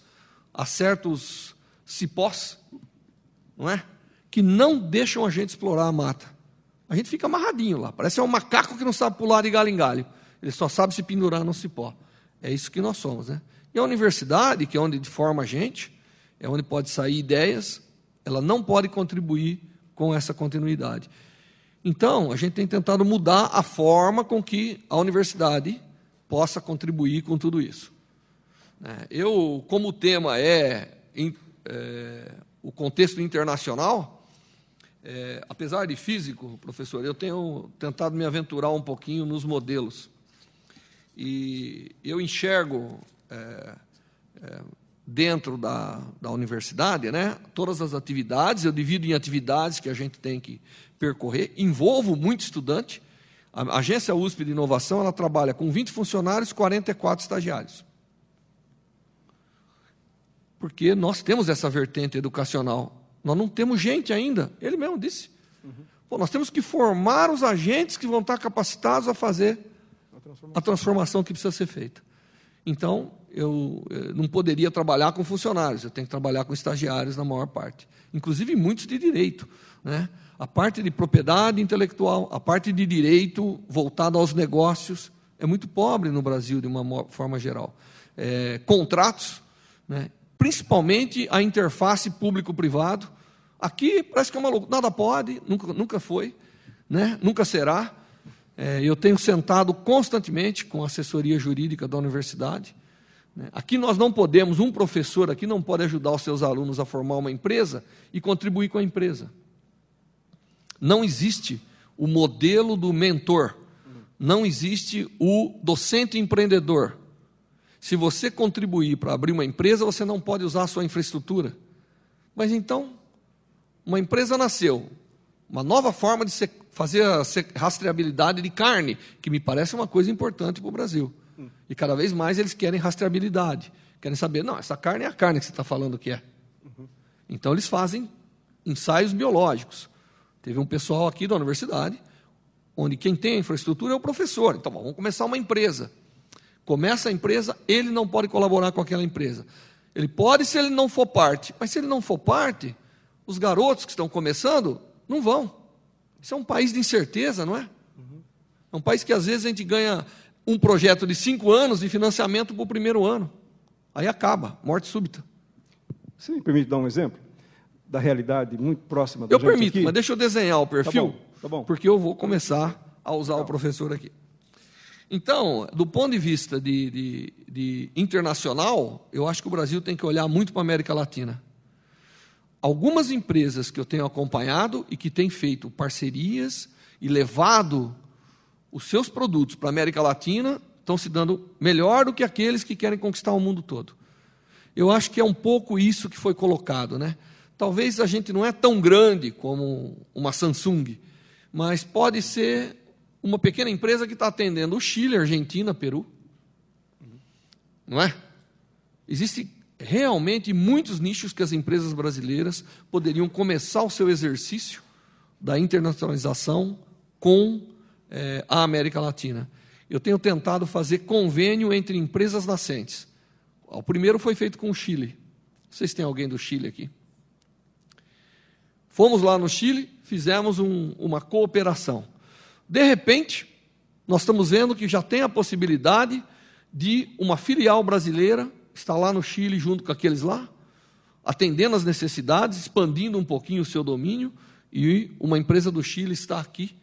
a certos cipós, não é? Que não deixam a gente explorar a mata. A gente fica amarradinho lá, parece um macaco que não sabe pular de galho em galho, ele só sabe se pendurar no cipó. É isso que nós somos, né? E a universidade, que é onde forma a gente, é onde pode sair ideias, ela não pode contribuir com essa continuidade. Então, a gente tem tentado mudar a forma com que a universidade possa contribuir com tudo isso. Eu, como o tema é o contexto internacional, apesar de físico, professor, eu tenho tentado me aventurar um pouquinho nos modelos. E eu enxergo dentro da universidade, né, todas as atividades, eu divido em atividades que a gente tem que percorrer, envolvo muito estudante. A Agência USP de Inovação, ela trabalha com 20 funcionários, 44 estagiários. Porque nós temos essa vertente educacional. Nós não temos gente ainda, ele mesmo disse. Uhum. Pô, nós temos que formar os agentes que vão estar capacitados a fazer a transformação que precisa ser feita. Então, eu não poderia trabalhar com funcionários, eu tenho que trabalhar com estagiários na maior parte, inclusive muitos de direito, né? A parte de propriedade intelectual, a parte de direito voltada aos negócios, é muito pobre no Brasil, de uma forma geral. Contratos, né? Principalmente a interface público-privado, aqui parece que é uma loucura, nada pode, nunca foi, né? Nunca será. Eu tenho sentado constantemente com a assessoria jurídica da universidade. Aqui nós não podemos, um professor aqui não pode ajudar os seus alunos a formar uma empresa e contribuir com a empresa. Não existe o modelo do mentor, não existe o docente empreendedor. Se você contribuir para abrir uma empresa, você não pode usar a sua infraestrutura. Mas então, uma empresa nasceu, uma nova forma de fazer a rastreabilidade de carne, que me parece uma coisa importante para o Brasil. E cada vez mais eles querem rastreabilidade, querem saber, não, essa carne é a carne que você está falando que é. Uhum. Então, eles fazem ensaios biológicos. Teve um pessoal aqui da universidade, onde quem tem a infraestrutura é o professor. Então, vamos começar uma empresa. Começa a empresa, ele não pode colaborar com aquela empresa. Ele pode se ele não for parte, mas se ele não for parte, os garotos que estão começando não vão. Isso é um país de incerteza, não é? Uhum. É um país que, às vezes, a gente ganha um projeto de 5 anos de financiamento para o primeiro ano. Aí acaba, morte súbita. Você me permite dar um exemplo da realidade muito próxima da gente aqui? Eu permito, mas deixa eu desenhar o perfil, tá bom. Porque eu vou começar a usar o professor aqui. Então, do ponto de vista de internacional, eu acho que o Brasil tem que olhar muito para a América Latina. Algumas empresas que eu tenho acompanhado e que têm feito parcerias e levado os seus produtos para a América Latina estão se dando melhor do que aqueles que querem conquistar o mundo todo. Eu acho que é um pouco isso que foi colocado, né? Talvez a gente não é tão grande como uma Samsung, mas pode ser uma pequena empresa que está atendendo o Chile, Argentina, Peru. Não é? Existem realmente muitos nichos que as empresas brasileiras poderiam começar o seu exercício da internacionalização com a América Latina. Eu tenho tentado fazer convênio entre empresas nascentes. O primeiro foi feito com o Chile. Vocês têm alguém do Chile aqui? Fomos lá no Chile, fizemos uma cooperação. De repente, nós estamos vendo que já tem a possibilidade de uma filial brasileira estar lá no Chile junto com aqueles lá, atendendo às necessidades, expandindo um pouquinho o seu domínio, e uma empresa do Chile está aqui,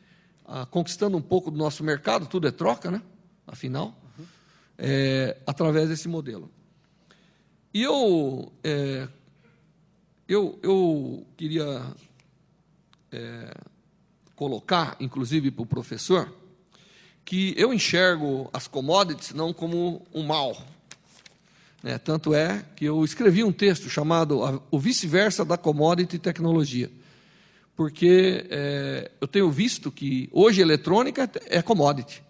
conquistando um pouco do nosso mercado. Tudo é troca, né? Afinal, através desse modelo. E eu queria colocar, inclusive, para o professor, que eu enxergo as commodities não como um mal. Né? Tanto é que eu escrevi um texto chamado O Vice-Versa da Commodity e Tecnologia, porque eu tenho visto que hoje eletrônica é commodity.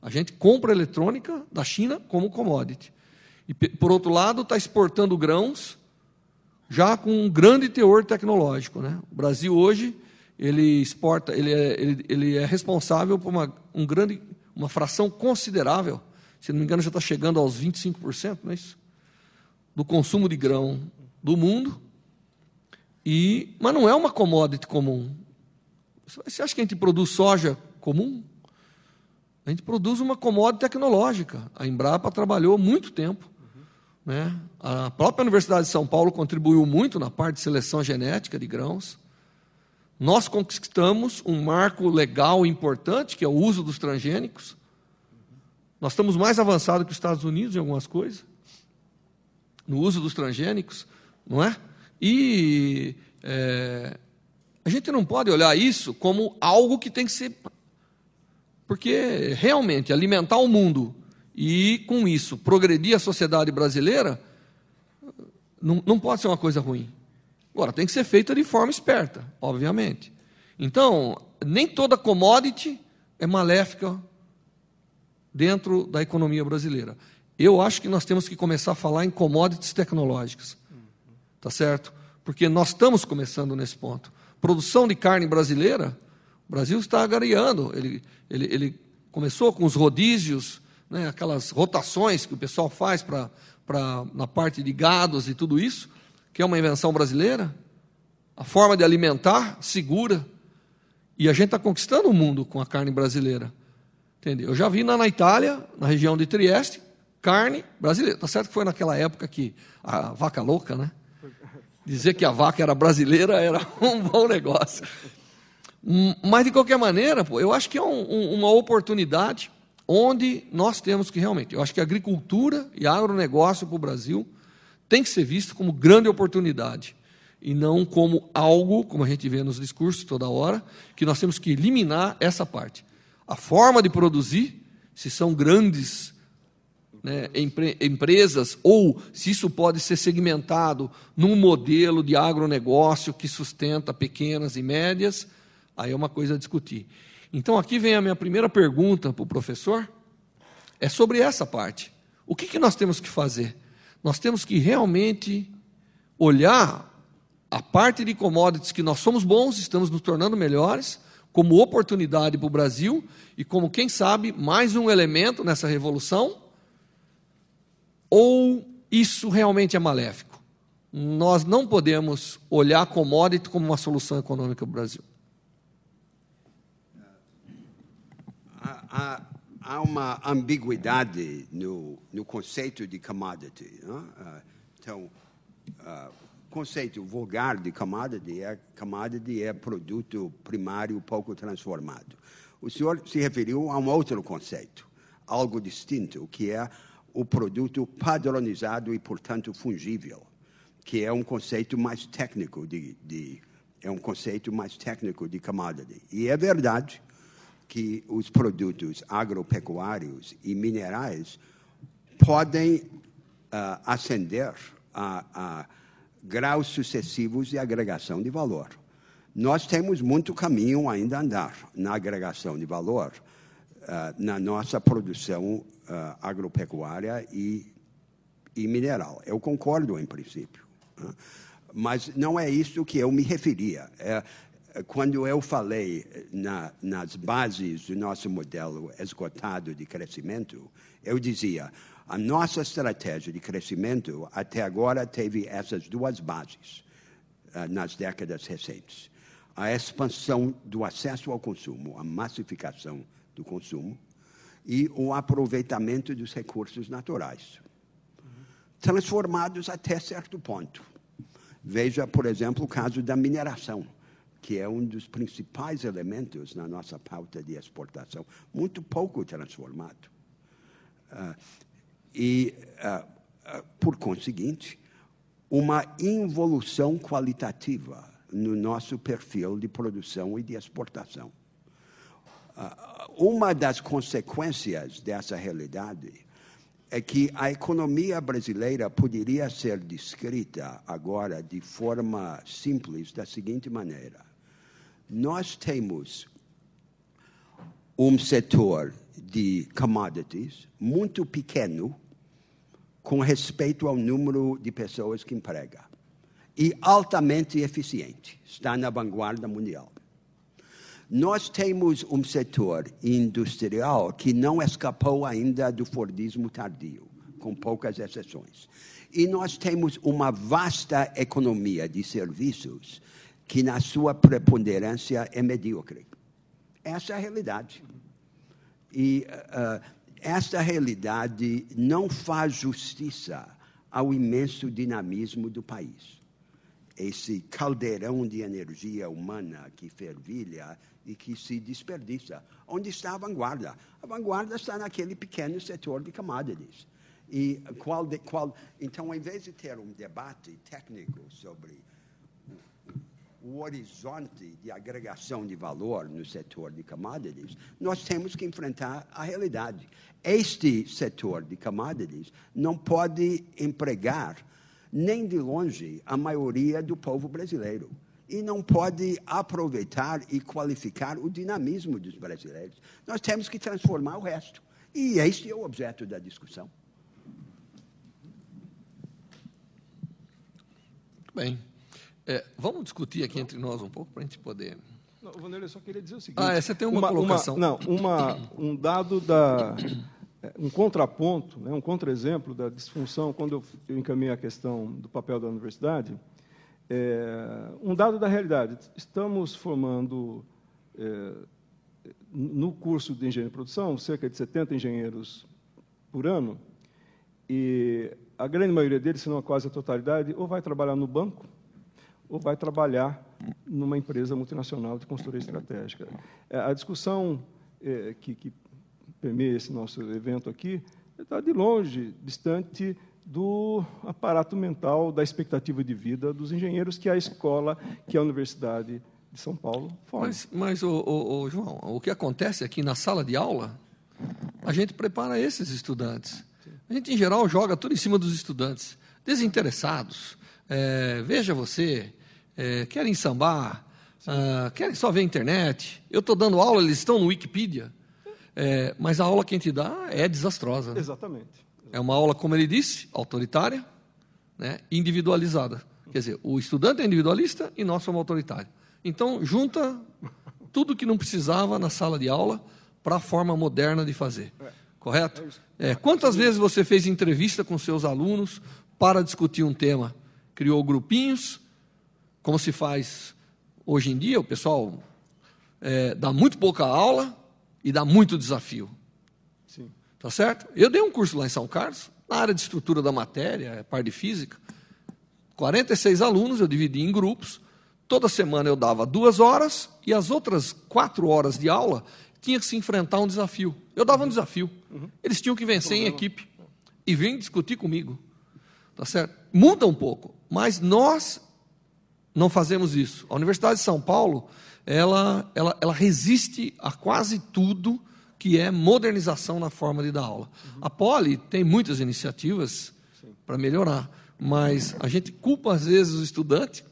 A gente compra eletrônica da China como commodity. E, por outro lado, está exportando grãos já com um grande teor tecnológico, né? O Brasil hoje ele é responsável por uma fração considerável, se não me engano já está chegando aos 25%, não é isso? Do consumo de grão do mundo, mas não é uma commodity comum. Você acha que a gente produz soja comum? A gente produz uma commodity tecnológica. A Embrapa trabalhou muito tempo, né? A própria Universidade de São Paulo contribuiu muito na parte de seleção genética de grãos. Nós conquistamos um marco legal importante, que é o uso dos transgênicos. Nós estamos mais avançados que os Estados Unidos em algumas coisas, no uso dos transgênicos, não é? E a gente não pode olhar isso como algo que tem que ser... Porque, realmente, alimentar o mundo e, com isso, progredir a sociedade brasileira, não pode ser uma coisa ruim. Agora, tem que ser feita de forma esperta, obviamente. Então, nem toda commodity é maléfica dentro da economia brasileira. Eu acho que nós temos que começar a falar em commodities tecnológicas. Tá certo? Porque nós estamos começando nesse ponto. Produção de carne brasileira, o Brasil está agariando. Ele começou com os rodízios, né, aquelas rotações que o pessoal faz na parte de gados e tudo isso, que é uma invenção brasileira, a forma de alimentar segura, e a gente está conquistando o mundo com a carne brasileira. Entendeu? Eu já vi na Itália, na região de Trieste, carne brasileira. Está certo que foi naquela época que a vaca louca, né? Dizer que a vaca era brasileira era um bom negócio. Mas, de qualquer maneira, eu acho que é uma oportunidade onde nós temos que realmente... Eu acho que a agricultura e agronegócio para o Brasil tem que ser visto como grande oportunidade e não como algo, como a gente vê nos discursos toda hora, que nós temos que eliminar essa parte. A forma de produzir, se são grandes, né, empresas, ou se isso pode ser segmentado num modelo de agronegócio que sustenta pequenas e médias, aí é uma coisa a discutir. Então, aqui vem a minha primeira pergunta para o professor, é sobre essa parte. O que nós temos que fazer? Nós temos que realmente olhar a parte de commodities que nós somos bons, estamos nos tornando melhores, como oportunidade para o Brasil e como, quem sabe, mais um elemento nessa revolução, ou isso realmente é maléfico? Nós não podemos olhar commodity como uma solução econômica para o Brasil. Há uma ambiguidade no conceito de commodity. Né? Então, o conceito vulgar de commodity é produto primário pouco transformado. O senhor se referiu a um outro conceito, algo distinto, que é o produto padronizado e, portanto, fungível, que é um conceito mais técnico de commodity. E é verdade que os produtos agropecuários e minerais podem ascender a graus sucessivos de agregação de valor. Nós temos muito caminho ainda a andar na agregação de valor, na nossa produção agropecuária e mineral. Eu concordo, em princípio. Mas não é isso que eu me referia. Quando eu falei nas bases do nosso modelo esgotado de crescimento, eu dizia, a nossa estratégia de crescimento até agora teve essas duas bases nas décadas recentes. A expansão do acesso ao consumo, a massificação do consumo e o aproveitamento dos recursos naturais, transformados até certo ponto. Veja, por exemplo, o caso da mineração, que é um dos principais elementos na nossa pauta de exportação, muito pouco transformado. Por conseguinte, uma involução qualitativa no nosso perfil de produção e de exportação. Uma das consequências dessa realidade é que a economia brasileira poderia ser descrita agora de forma simples da seguinte maneira. Nós temos um setor de commodities muito pequeno com respeito ao número de pessoas que emprega e altamente eficiente, está na vanguarda mundial. Nós temos um setor industrial que não escapou ainda do Fordismo tardio, com poucas exceções. E nós temos uma vasta economia de serviços que, na sua preponderância, é medíocre. Essa é a realidade. E essa realidade não faz justiça ao imenso dinamismo do país. Esse caldeirão de energia humana que fervilha e que se desperdiça. Onde está a vanguarda? A vanguarda está naquele pequeno setor de commodities. E então, ao invés de ter um debate técnico sobre o horizonte de agregação de valor no setor de commodities, nós temos que enfrentar a realidade. Este setor de commodities não pode empregar nem de longe a maioria do povo brasileiro, e não pode aproveitar e qualificar o dinamismo dos brasileiros. Nós temos que transformar o resto, e este é o objeto da discussão. Bem, vamos discutir aqui entre nós um pouco, para a gente poder... Não, Vanderlei, eu só queria dizer o seguinte... Você tem uma colocação... um dado da... um contraponto, um contra-exemplo da disfunção, quando eu encaminhei a questão do papel da universidade, um dado da realidade. Estamos formando, no curso de engenharia de produção, cerca de 70 engenheiros por ano, e a grande maioria deles, se não quase a totalidade, ou vai trabalhar no banco, ou vai trabalhar numa empresa multinacional de consultoria estratégica. A discussão que permeia esse nosso evento aqui, está de longe, distante do aparato mental, da expectativa de vida dos engenheiros que a escola, que a Universidade de São Paulo forma. Mas João, o que acontece aqui na sala de aula, a gente prepara esses estudantes. A gente, em geral, joga tudo em cima dos estudantes. Desinteressados, veja você, querem sambar, querem só ver a internet. Eu estou dando aula, eles estão no Wikipedia. Mas a aula que a gente dá é desastrosa. Né? Exatamente. É uma aula, como ele disse, autoritária, né? Individualizada. Quer dizer, o estudante é individualista e nós somos autoritários. Então, junta tudo que não precisava na sala de aula para a forma moderna de fazer. Correto? Quantas vezes você fez entrevista com seus alunos para discutir um tema? Criou grupinhos, como se faz hoje em dia, o pessoal dá muito pouca aula, e dá muito desafio. Sim. Tá certo? Eu dei um curso lá em São Carlos, na área de estrutura da matéria, parte de física. 46 alunos, eu dividi em grupos. Toda semana eu dava 2 horas, e as outras 4 horas de aula tinha que se enfrentar um desafio. Eu dava um desafio. Eles tinham que vencer em equipe. E vinham discutir comigo. Tá certo? Muda um pouco, mas nós não fazemos isso. A Universidade de São Paulo... Ela resiste a quase tudo que é modernização na forma de dar aula. A Poli tem muitas iniciativas para melhorar. mas a gente culpa, às vezes, o estudante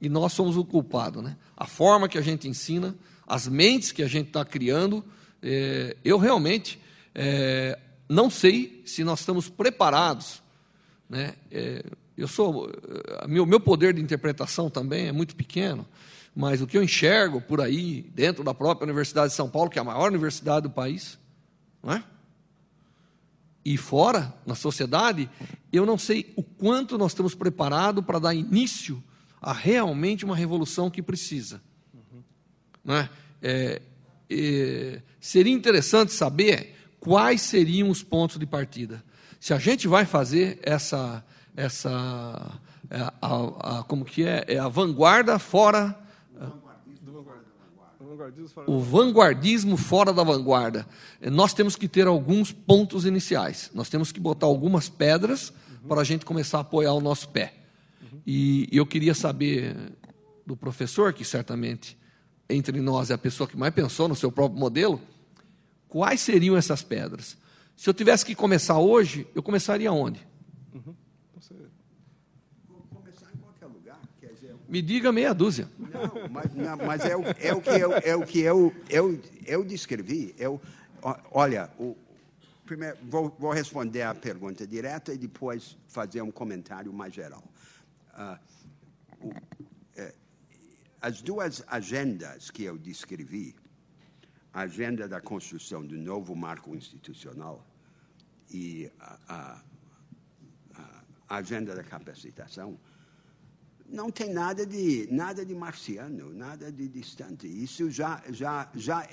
e nós somos o culpado, né? A forma que a gente ensina, as mentes que a gente está criando, eu realmente não sei se nós estamos preparados, né? Meu poder de interpretação também é muito pequeno, mas o que eu enxergo por aí, dentro da própria Universidade de São Paulo, que é a maior universidade do país, não é? E fora, na sociedade, eu não sei o quanto nós estamos preparados para dar início a realmente uma revolução que precisa. Uhum. Não é? Seria interessante saber quais seriam os pontos de partida. Se a gente vai fazer a vanguarda fora, o vanguardismo fora da vanguarda, nós temos que ter alguns pontos iniciais, nós temos que botar algumas pedras, uhum, para a gente começar a apoiar o nosso pé. Uhum. E eu queria saber do professor, que certamente entre nós é a pessoa que mais pensou no seu próprio modelo, quais seriam essas pedras? Se eu tivesse que começar hoje, eu começaria onde? Uhum. Vou começar em qualquer lugar. Quer dizer, me diga meia dúzia. Não, mas é o que eu descrevi. Primeiro, vou responder a pergunta direta e depois fazer um comentário mais geral. As duas agendas que eu descrevi, a agenda da construção do novo marco institucional e a agenda da capacitação, não tem nada de marciano, nada de distante. Isso já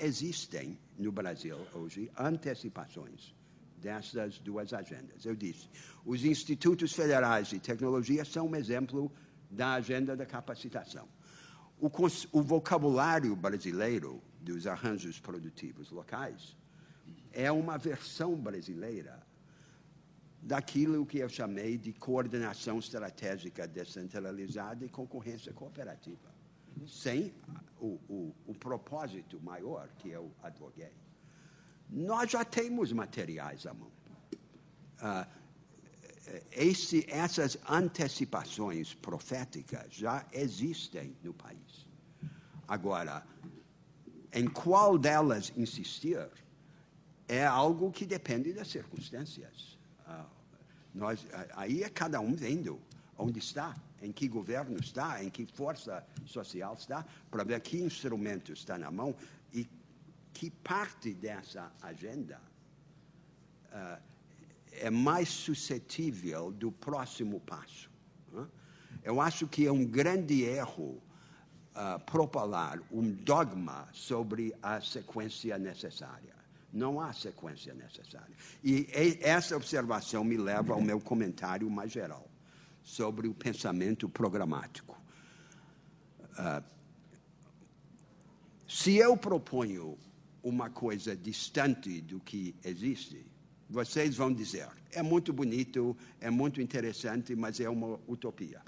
existem no Brasil hoje, antecipações dessas duas agendas. Eu disse, os institutos federais de tecnologia são um exemplo da agenda da capacitação. O vocabulário brasileiro dos arranjos produtivos locais é uma versão brasileira daquilo que eu chamei de coordenação estratégica descentralizada e concorrência cooperativa, sem o propósito maior que eu advoguei. Nós já temos materiais à mão. Essas antecipações proféticas já existem no país. Agora, em qual delas insistir é algo que depende das circunstâncias. Aí é cada um vendo onde está, em que governo está, em que força social está, para ver que instrumento está na mão e que parte dessa agenda é mais suscetível do próximo passo. Eu acho que é um grande erro propalar um dogma sobre a sequência necessária. Não há sequência necessária. E essa observação me leva ao meu comentário mais geral sobre o pensamento programático. Se eu proponho uma coisa distante do que existe, vocês vão dizer, é muito bonito, é muito interessante, mas é uma utopia.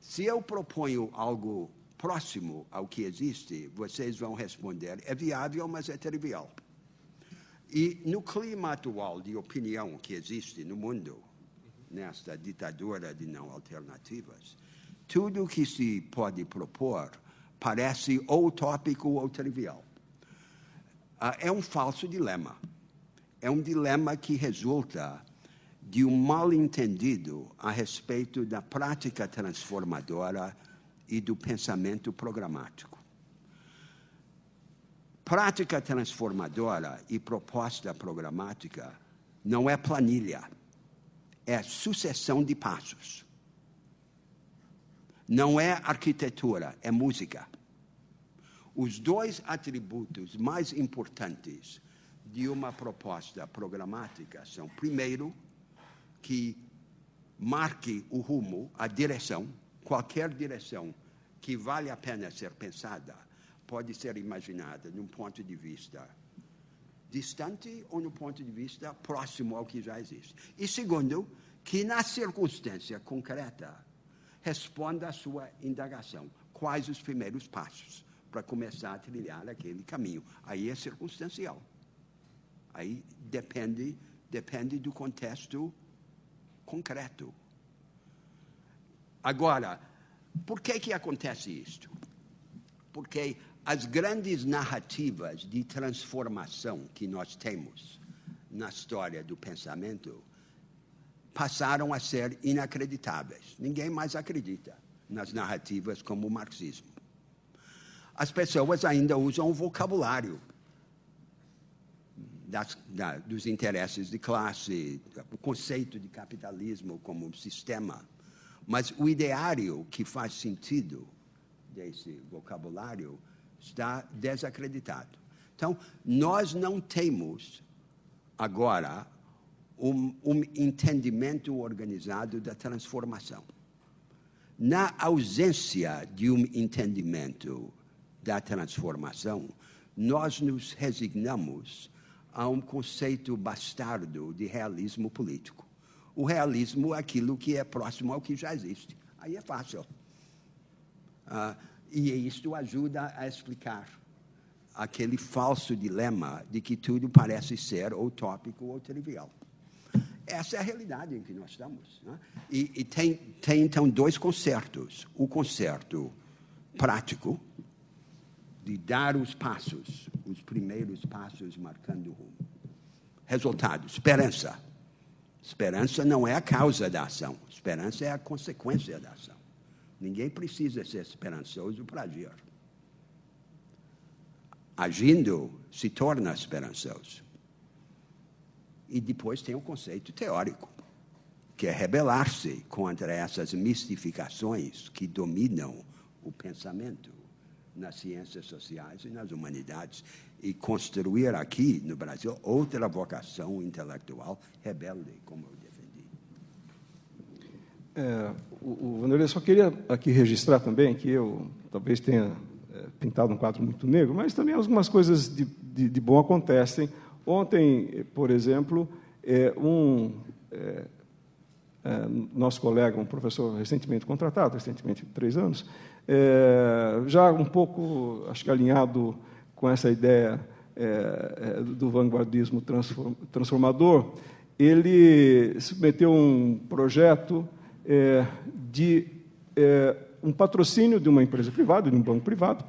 Se eu proponho algo próximo ao que existe, vocês vão responder, é viável, mas é trivial. E no clima atual de opinião que existe no mundo, nesta ditadura de não alternativas, tudo que se pode propor parece ou utópico ou trivial. É um falso dilema. É um dilema que resulta de um mal-entendido a respeito da prática transformadora e do pensamento programático. Prática transformadora e proposta programática não é planilha, é sucessão de passos. Não é arquitetura, é música. Os dois atributos mais importantes de uma proposta programática são, primeiro, que marque o rumo, a direção, qualquer direção que vale a pena ser pensada, pode ser imaginada de um ponto de vista distante ou no ponto de vista próximo ao que já existe. E, segundo, que na circunstância concreta responda à sua indagação. Quais os primeiros passos para começar a trilhar aquele caminho? Aí é circunstancial. Aí depende do contexto concreto. Agora, por que que acontece isto? Porque as grandes narrativas de transformação que nós temos na história do pensamento passaram a ser inacreditáveis. Ninguém mais acredita nas narrativas como o marxismo. As pessoas ainda usam o vocabulário dos interesses de classe, o conceito de capitalismo como um sistema. Mas o ideário que faz sentido desse vocabulário está desacreditado. Então, nós não temos agora um entendimento organizado da transformação. Na ausência de um entendimento da transformação, nós nos resignamos a um conceito bastardo de realismo político. O realismo é aquilo que é próximo ao que já existe. Aí é fácil. E isto ajuda a explicar aquele falso dilema de que tudo parece ser utópico ou trivial. Essa é a realidade em que nós estamos, né? E tem, então, dois concertos. O concerto prático, de dar os passos, os primeiros passos marcando o rumo. Resultado, esperança. Esperança não é a causa da ação. Esperança é a consequência da ação. Ninguém precisa ser esperançoso para agir. Agindo, se torna esperançoso. E depois tem o conceito teórico, que é rebelar-se contra essas mistificações que dominam o pensamento nas ciências sociais e nas humanidades, e construir aqui, no Brasil, outra vocação intelectual rebelde, como eu defendi. O Vanderlei, só queria aqui registrar também que eu talvez tenha pintado um quadro muito negro, mas também algumas coisas de bom acontecem. Ontem, por exemplo, nosso colega, um professor recentemente contratado, recentemente 3 anos, já um pouco, acho que alinhado com essa ideia do vanguardismo transformador, ele submeteu um projeto de um patrocínio de uma empresa privada, de um banco privado,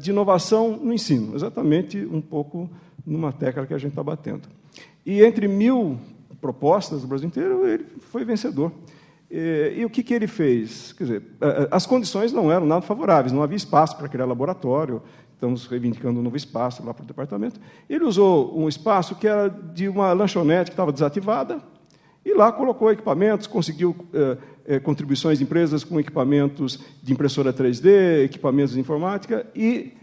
de inovação no ensino, exatamente um pouco numa tecla que a gente está batendo. E entre 1000 propostas do Brasil inteiro, ele foi vencedor. E o que ele fez? Quer dizer, as condições não eram nada favoráveis, não havia espaço para criar laboratório, estamos reivindicando um novo espaço lá para o departamento. Ele usou um espaço que era de uma lanchonete que estava desativada, e lá colocou equipamentos, conseguiu contribuições de empresas com equipamentos de impressora 3D, equipamentos de informática, e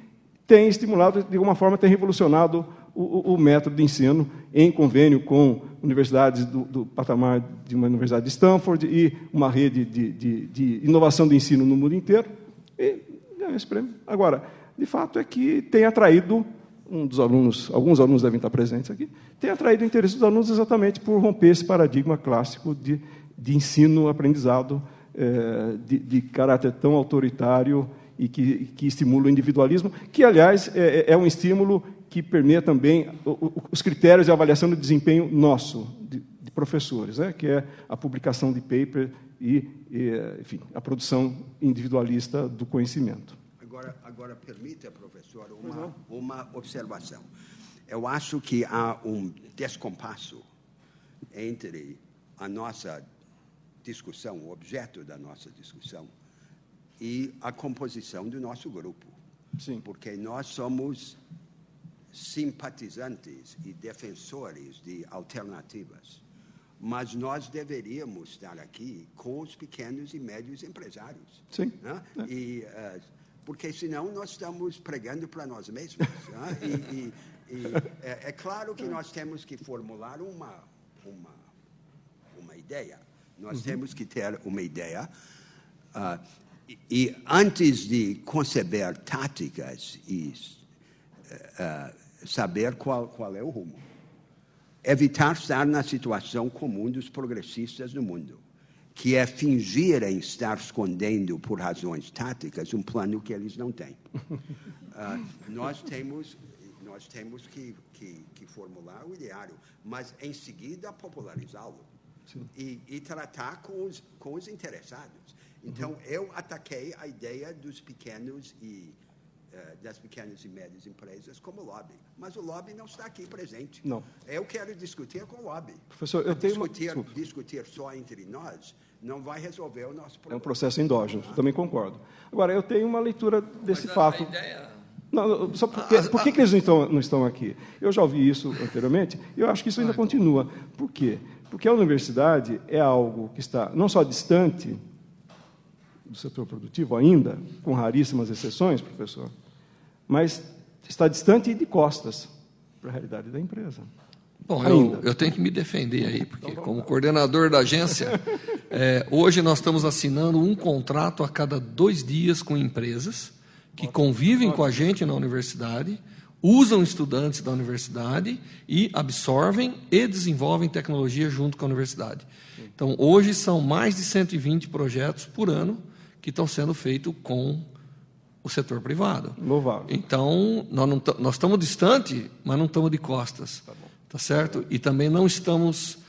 tem estimulado, de alguma forma, tem revolucionado o método de ensino em convênio com universidades do patamar de uma universidade de Stanford e uma rede de inovação de ensino no mundo inteiro, e ganhou esse prêmio. Agora, de fato, é que tem atraído um dos alunos, alguns alunos devem estar presentes aqui, tem atraído o interesse dos alunos exatamente por romper esse paradigma clássico de ensino-aprendizado de caráter tão autoritário e que estimula o individualismo, que, aliás, é um estímulo que permeia também os critérios de avaliação do desempenho nosso, de professores, né? Que é a publicação de paper e, enfim, a produção individualista do conhecimento. Agora permita, professor, uma observação. Eu acho que há um descompasso entre a nossa discussão, o objeto da nossa discussão, e a composição do nosso grupo. Sim. Porque nós somos simpatizantes e defensores de alternativas, mas nós deveríamos estar aqui com os pequenos e médios empresários. Sim. Né? É. Porque, senão, nós estamos pregando para nós mesmos. Né? É claro que nós temos que formular uma ideia. Nós temos que ter uma ideia. E antes de conceber táticas e saber qual é o rumo, evitar estar na situação comum dos progressistas no mundo, que é fingirem estar escondendo, por razões táticas, um plano que eles não têm. Nós temos que formular o ideário, mas, em seguida, popularizá-lo e tratar com os interessados. Então, eu ataquei a ideia dos pequenos e das pequenas e médias empresas como lobby. Mas o lobby não está aqui presente. Não. Eu quero discutir com o lobby. Professor, eu tenho discutir só entre nós não vai resolver o nosso problema. É um processo endógeno, também concordo. Agora, eu tenho uma leitura desse fato. A ideia... Não, só por que eles não estão aqui? Eu já ouvi isso anteriormente e eu acho que isso ainda continua. Por quê? Porque a universidade é algo que está não só distante do setor produtivo ainda, com raríssimas exceções, professor, mas está distante e de costas para a realidade da empresa. Bom, eu tenho que me defender aí, porque como coordenador da agência, hoje nós estamos assinando um contrato a cada 2 dias com empresas que convivem com a gente na universidade, usam estudantes da universidade e absorvem e desenvolvem tecnologia junto com a universidade. Então, hoje são mais de 120 projetos por ano que estão sendo feitos com o setor privado. Louvável. Então, nós estamos distante, mas não estamos de costas. Tá certo? E também não estamos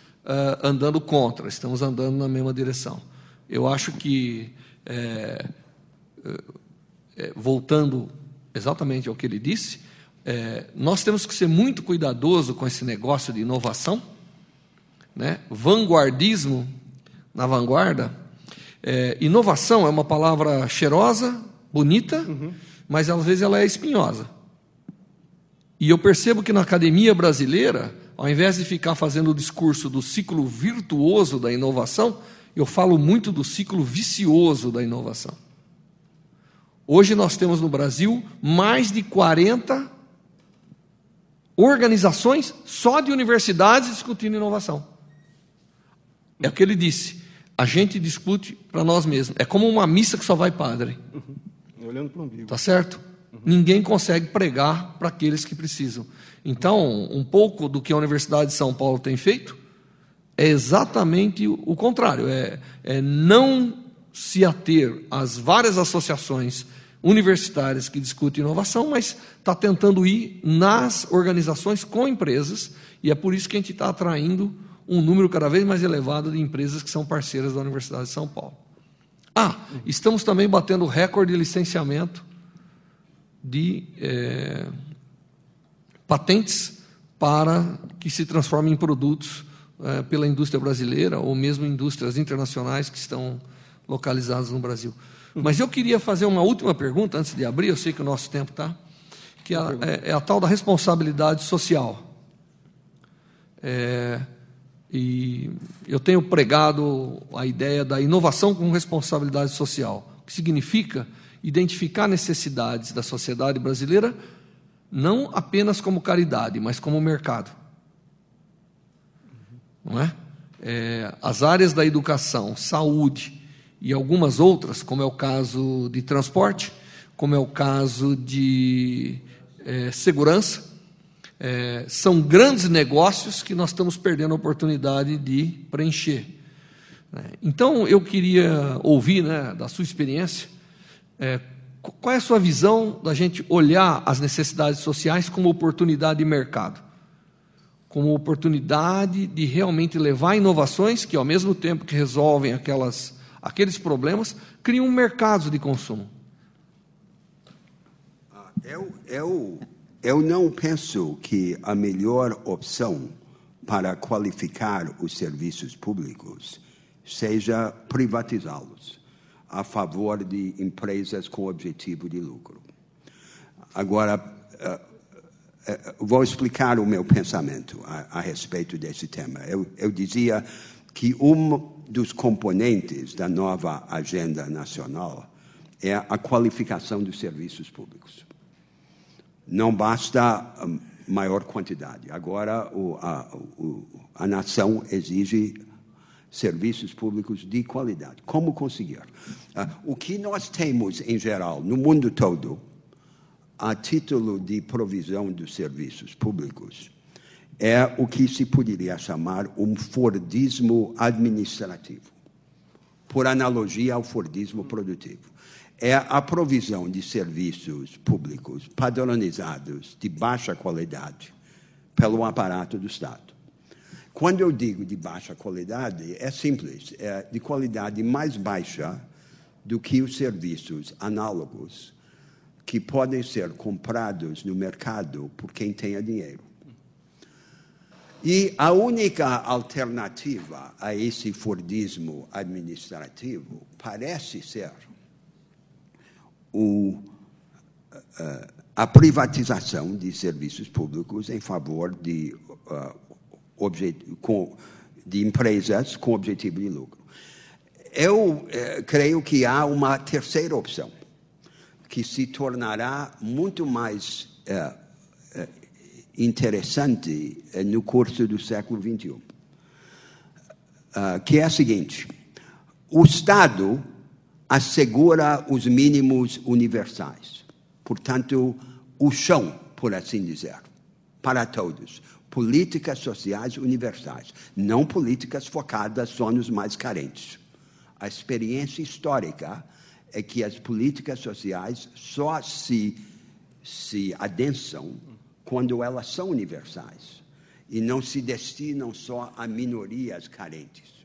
andando contra, estamos andando na mesma direção. Eu acho que, voltando exatamente ao que ele disse, nós temos que ser muito cuidadosos com esse negócio de inovação, né? Vanguardismo na vanguarda. Inovação é uma palavra cheirosa, bonita, mas às vezes ela é espinhosa. E eu percebo que na academia brasileira, ao invés de ficar fazendo o discurso do ciclo virtuoso da inovação, eu falo muito do ciclo vicioso da inovação. Hoje nós temos no Brasil mais de 40 organizações só de universidades discutindo inovação. É o que ele disse, a gente discute para nós mesmos. É como uma missa que só vai padre. Olhando para o umbigo. Tá certo? Ninguém consegue pregar para aqueles que precisam. Então, um pouco do que a Universidade de São Paulo tem feito é exatamente o contrário, é não se ater às várias associações universitárias que discutem inovação, mas está tentando ir nas organizações com empresas, e é por isso que a gente está atraindo um número cada vez mais elevado de empresas que são parceiras da Universidade de São Paulo. Estamos também batendo recorde de licenciamento de patentes para que se transformem em produtos pela indústria brasileira ou mesmo indústrias internacionais que estão localizadas no Brasil. Mas eu queria fazer uma última pergunta antes de abrir, eu sei que o nosso tempo está, que é a tal da responsabilidade social. E eu tenho pregado a ideia da inovação com responsabilidade social, que significa identificar necessidades da sociedade brasileira, não apenas como caridade, mas como mercado. Não é? As áreas da educação, saúde e algumas outras, como é o caso de transporte, como é o caso de segurança, são grandes negócios que nós estamos perdendo a oportunidade de preencher. Então, eu queria ouvir, né, da sua experiência, qual é a sua visão da gente olhar as necessidades sociais como oportunidade de mercado, como oportunidade de realmente levar inovações que, ao mesmo tempo que resolvem aqueles problemas, criam um mercado de consumo? Eu não penso que a melhor opção para qualificar os serviços públicos seja privatizá-los a favor de empresas com objetivo de lucro. Agora, vou explicar o meu pensamento a respeito desse tema. Eu dizia que um dos componentes da nova agenda nacional é a qualificação dos serviços públicos. Não basta maior quantidade. Agora, a nação exige serviços públicos de qualidade. Como conseguir? O que nós temos, em geral, no mundo todo, a título de provisão dos serviços públicos, é o que se poderia chamar um Fordismo administrativo, por analogia ao Fordismo produtivo. É a provisão de serviços públicos padronizados de baixa qualidade pelo aparato do Estado. Quando eu digo de baixa qualidade, é simples, é de qualidade mais baixa do que os serviços análogos que podem ser comprados no mercado por quem tenha dinheiro. E a única alternativa a esse Fordismo administrativo parece ser a privatização de serviços públicos em favor de empresas com objetivo de lucro. Eu creio que há uma terceira opção, que se tornará muito mais interessante no curso do século XXI, que é a seguinte: o Estado assegura os mínimos universais, portanto, o chão, por assim dizer, para todos, políticas sociais universais, não políticas focadas só nos mais carentes. A experiência histórica é que as políticas sociais só se adensam quando elas são universais e não se destinam só a minorias carentes.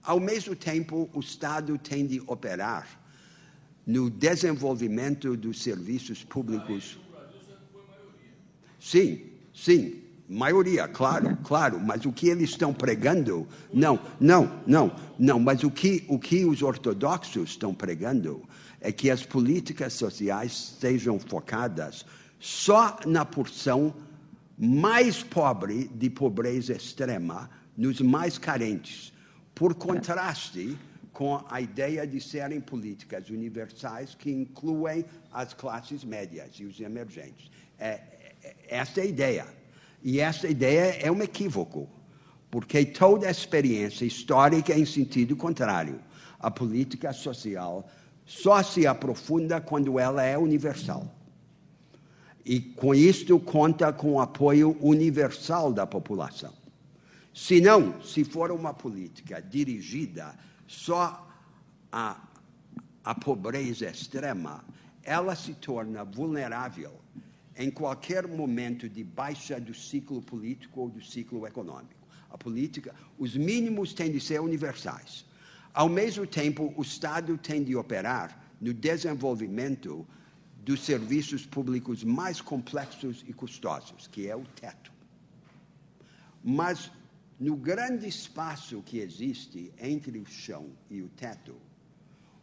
Ao mesmo tempo, o Estado tem de operar no desenvolvimento dos serviços públicos. Sim, sim. Maioria, claro, claro, mas o que eles estão pregando, não, mas o que os ortodoxos estão pregando é que as políticas sociais sejam focadas só na porção mais pobre de pobreza extrema, nos mais carentes, por contraste com a ideia de serem políticas universais que incluem as classes médias e os emergentes. Essa é a ideia. E essa ideia é um equívoco, porque toda a experiência histórica é em sentido contrário. A política social só se aprofunda quando ela é universal. E, com isto, conta com o apoio universal da população. Se não, se for uma política dirigida só à pobreza extrema, ela se torna vulnerável em qualquer momento de baixa do ciclo político ou do ciclo econômico. A política, os mínimos têm de ser universais. Ao mesmo tempo, o Estado tem de operar no desenvolvimento dos serviços públicos mais complexos e custosos, que é o teto. Mas, no grande espaço que existe entre o chão e o teto,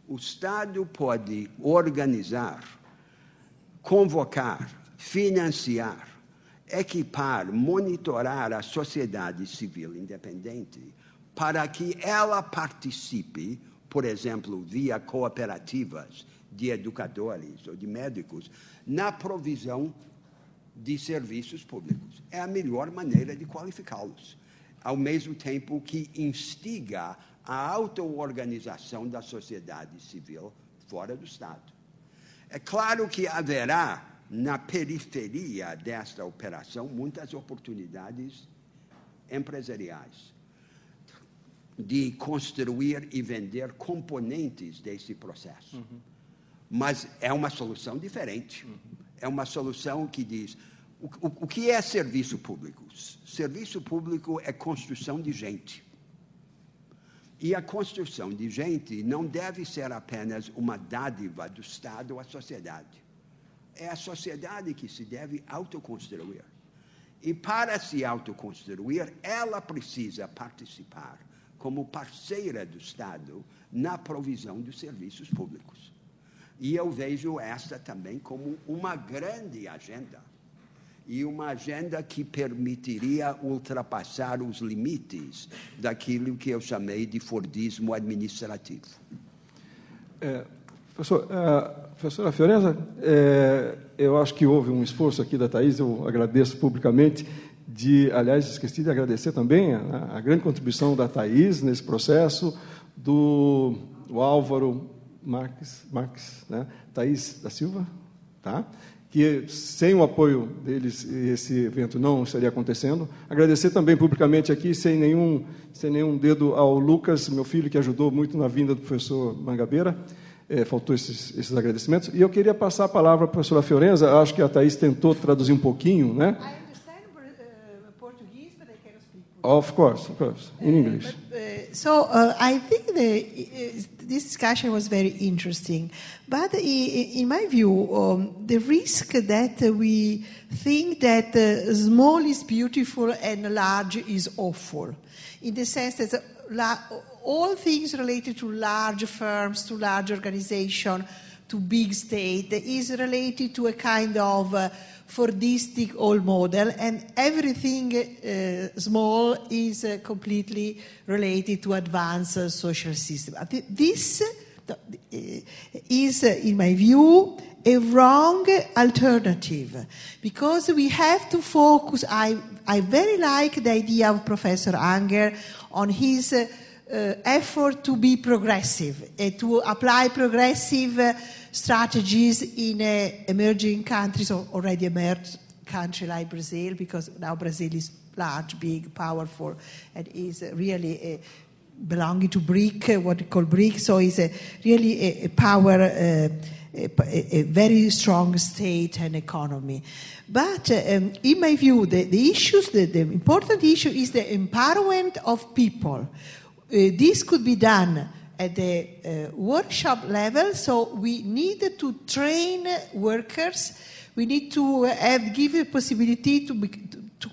o Estado pode organizar, convocar, financiar, equipar, monitorar a sociedade civil independente para que ela participe, por exemplo, via cooperativas de educadores ou de médicos, na provisão de serviços públicos. É a melhor maneira de qualificá-los, ao mesmo tempo que instiga a auto-organização da sociedade civil fora do Estado. É claro que haverá, na periferia desta operação, muitas oportunidades empresariais de construir e vender componentes desse processo. Mas é uma solução diferente. É uma solução que diz: o que é serviço público? Serviço público é construção de gente. E a construção de gente não deve ser apenas uma dádiva do Estado à sociedade. É a sociedade que se deve autoconstruir. E, para se autoconstruir, ela precisa participar como parceira do Estado na provisão dos serviços públicos. E eu vejo esta também como uma grande agenda, e uma agenda que permitiria ultrapassar os limites daquilo que eu chamei de Fordismo administrativo. Professora Fiorenza, eu acho que houve um esforço aqui da Thais, eu agradeço publicamente, aliás, esqueci de agradecer também a grande contribuição da Thais nesse processo, do Álvaro Marques, né? Thais da Silva, tá? Que sem o apoio deles esse evento não estaria acontecendo. Agradecer também publicamente aqui, sem nenhum dedo, ao Lucas, meu filho, que ajudou muito na vinda do professor Mangabeira. Faltou esses agradecimentos. E eu queria passar a palavra para a professora Fiorenza. Acho que a Thais tentou traduzir um pouquinho, né? I understand Portuguese, but I can speak Portuguese. Of course, in English. But, I think this discussion was very interesting. But in my view, the risk that we think that small is beautiful and large is awful, in the sense that all things related to large firms, to large organizations, to big state is related to a kind of Fordistic old model, and everything small is completely related to advanced social system. This is, in my view, a wrong alternative, because we have to focus. I very like the idea of Professor Unger on his effort to be progressive, to apply progressive strategies in emerging countries or already emerged country like Brazil, because now Brazil is large, big, powerful, and is really belonging to BRIC, what we call BRIC, so it's really a power, a very strong state and economy. But in my view, the important issue is the empowerment of people. This could be done at the workshop level, so we need to train workers, we need to give a possibility to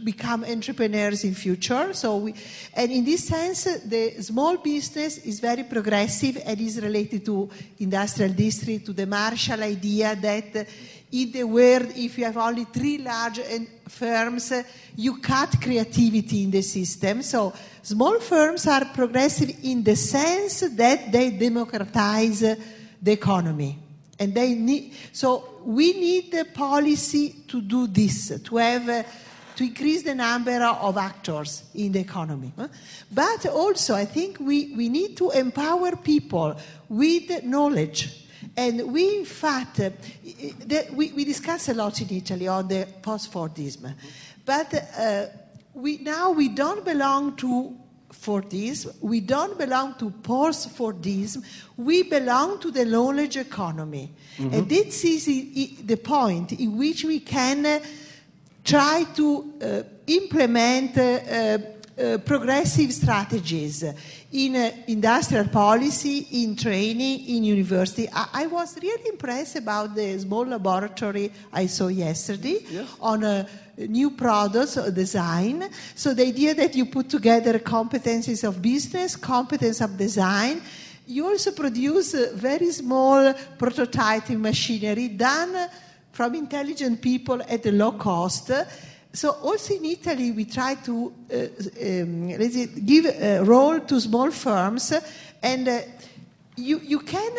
become entrepreneurs in future. So and in this sense, the small business is very progressive and is related to industrial district, to the Marshall idea that in the world, if you have only 3 large firms, you cut creativity in the system. So small firms are progressive in the sense that they democratize the economy. And they need, so we need the policy to do this, to have to increase the number of actors in the economy. But also, I think we need to empower people with knowledge. And we, in fact, we discuss a lot in Italy on the post-Fordism, but we don't belong to Fordism, we don't belong to post-Fordism, we belong to the knowledge economy. Mm-hmm. And this is the point in which we can try to implement progressive strategies in industrial policy, in training, in university. I was really impressed about the small laboratory I saw yesterday on new products or design. So the idea that you put together competencies of business, competence of design. You also produce very small prototyping machinery done from intelligent people at a low cost. So also in Italy, we try to give a role to small firms, and you can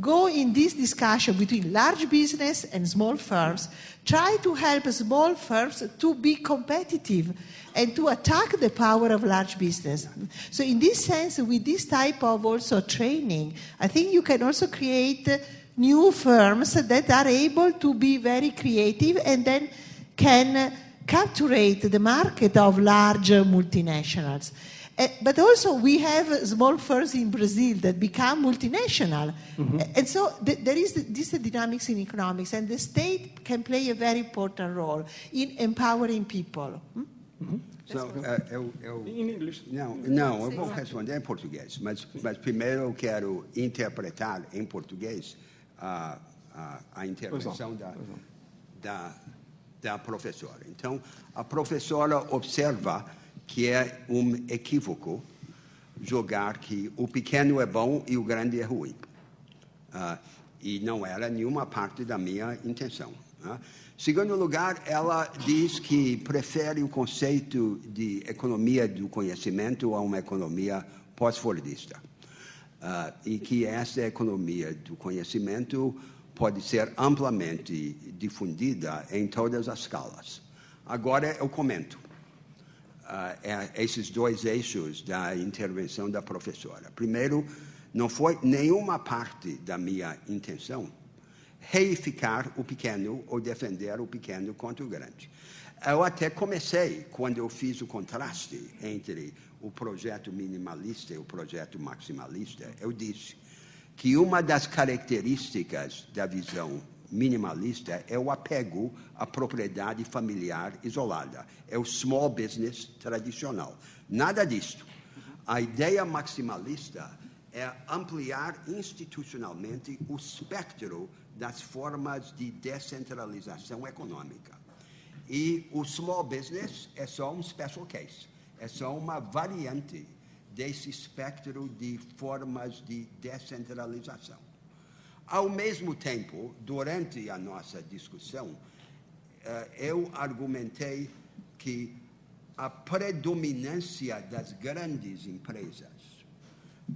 go in this discussion between large business and small firms, try to help small firms to be competitive and to attack the power of large business. So in this sense, with this type of also training, I think you can also create new firms that are able to be very creative and then can capturate the market of large multinationals. But also we have small firms in Brazil that become multinational. Mm-hmm. And so there is this dynamics in economics, and the state can play a very important role in empowering people. Mm-hmm. So, em inglês. Não, eu vou responder em português, mas primeiro eu quero interpretar em português a intervenção da professora. Então, a professora observa que é equívoco jogar que o pequeno é bom e o grande é ruim. E não era nenhuma parte da minha intenção. Segundo lugar, ela diz que prefere o conceito de economia do conhecimento a uma economia pós-fordista. E que essa economia do conhecimento pode ser amplamente difundida em todas as escalas. Agora eu comento esses dois eixos da intervenção da professora. Primeiro, não foi nenhuma parte da minha intenção reificar o pequeno ou defender o pequeno contra o grande. Eu até comecei quando eu fiz o contraste entre o projeto minimalista e o projeto maximalista. Eu disse que uma das características da visão minimalista é o apego à propriedade familiar isolada, é o small business tradicional. Nada disso. A ideia maximalista é ampliar institucionalmente o espectro das formas de descentralização econômica. E o small business é só um special case, é só uma variante desse espectro de formas de descentralização. Ao mesmo tempo, durante a nossa discussão, eu argumentei que a predominância das grandes empresas,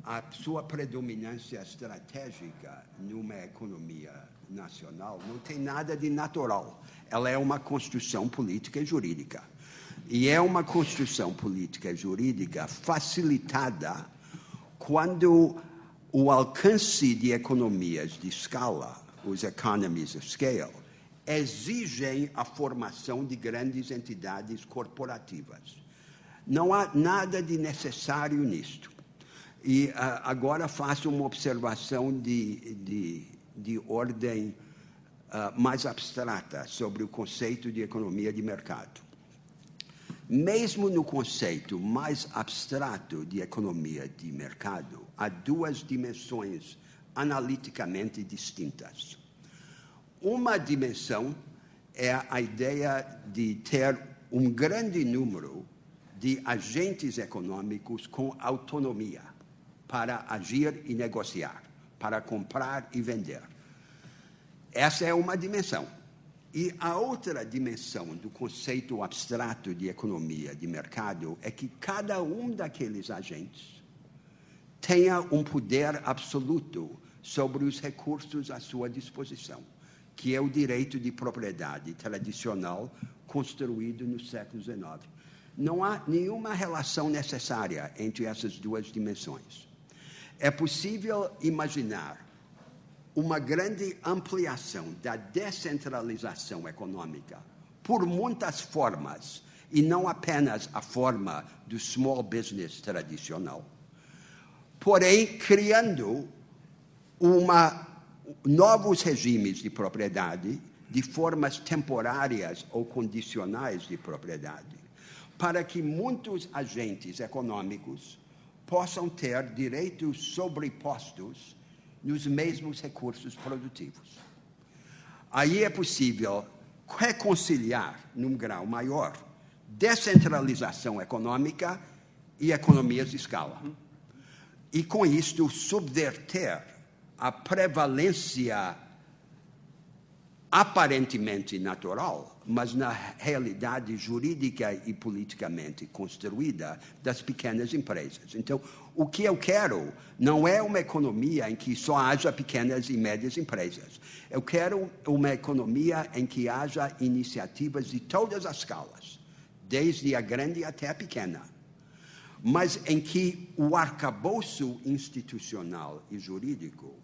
a sua predominância estratégica numa economia nacional não tem nada de natural. Ela é uma construção política e jurídica. E é uma construção política e jurídica facilitada quando o alcance de economias de escala, os economies of scale, exigem a formação de grandes entidades corporativas. Não há nada de necessário nisto. E agora faço uma observação de ordem mais abstrata sobre o conceito de economia de mercado. Mesmo no conceito mais abstrato de economia de mercado, há duas dimensões analiticamente distintas. Uma dimensão é a ideia de ter um grande número de agentes econômicos com autonomia para agir e negociar, para comprar e vender. Essa é uma dimensão. E a outra dimensão do conceito abstrato de economia de mercado é que cada um daqueles agentes tenha um poder absoluto sobre os recursos à sua disposição, que é o direito de propriedade tradicional construído no século XIX. Não há nenhuma relação necessária entre essas duas dimensões. É possível imaginar uma grande ampliação da descentralização econômica por muitas formas, e não apenas a forma do small business tradicional, porém criando novos regimes de propriedade, de formas temporárias ou condicionais de propriedade, para que muitos agentes econômicos possam ter direitos sobrepostos nos mesmos recursos produtivos. Aí é possível reconciliar, num grau maior, descentralização econômica e economias de escala. E, com isto, subverter a prevalência aparentemente natural, mas na realidade jurídica e politicamente construída, das pequenas empresas. Então, o que eu quero não é uma economia em que só haja pequenas e médias empresas. Eu quero uma economia em que haja iniciativas de todas as escalas, desde a grande até a pequena, mas em que o arcabouço institucional e jurídico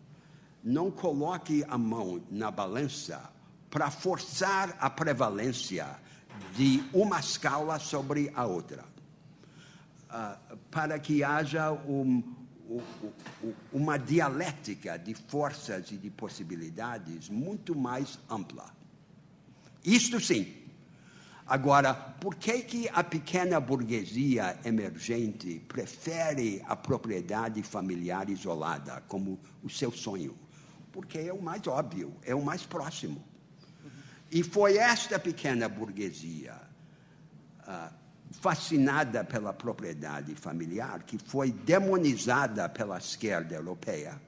não coloque a mão na balança para forçar a prevalência de uma escala sobre a outra, para que haja uma dialética de forças e de possibilidades muito mais ampla. Isto sim. Agora, por que a pequena burguesia emergente prefere a propriedade familiar isolada como o seu sonho? Porque é o mais óbvio, é o mais próximo. E foi esta pequena burguesia, fascinada pela propriedade familiar, que foi demonizada pela esquerda europeia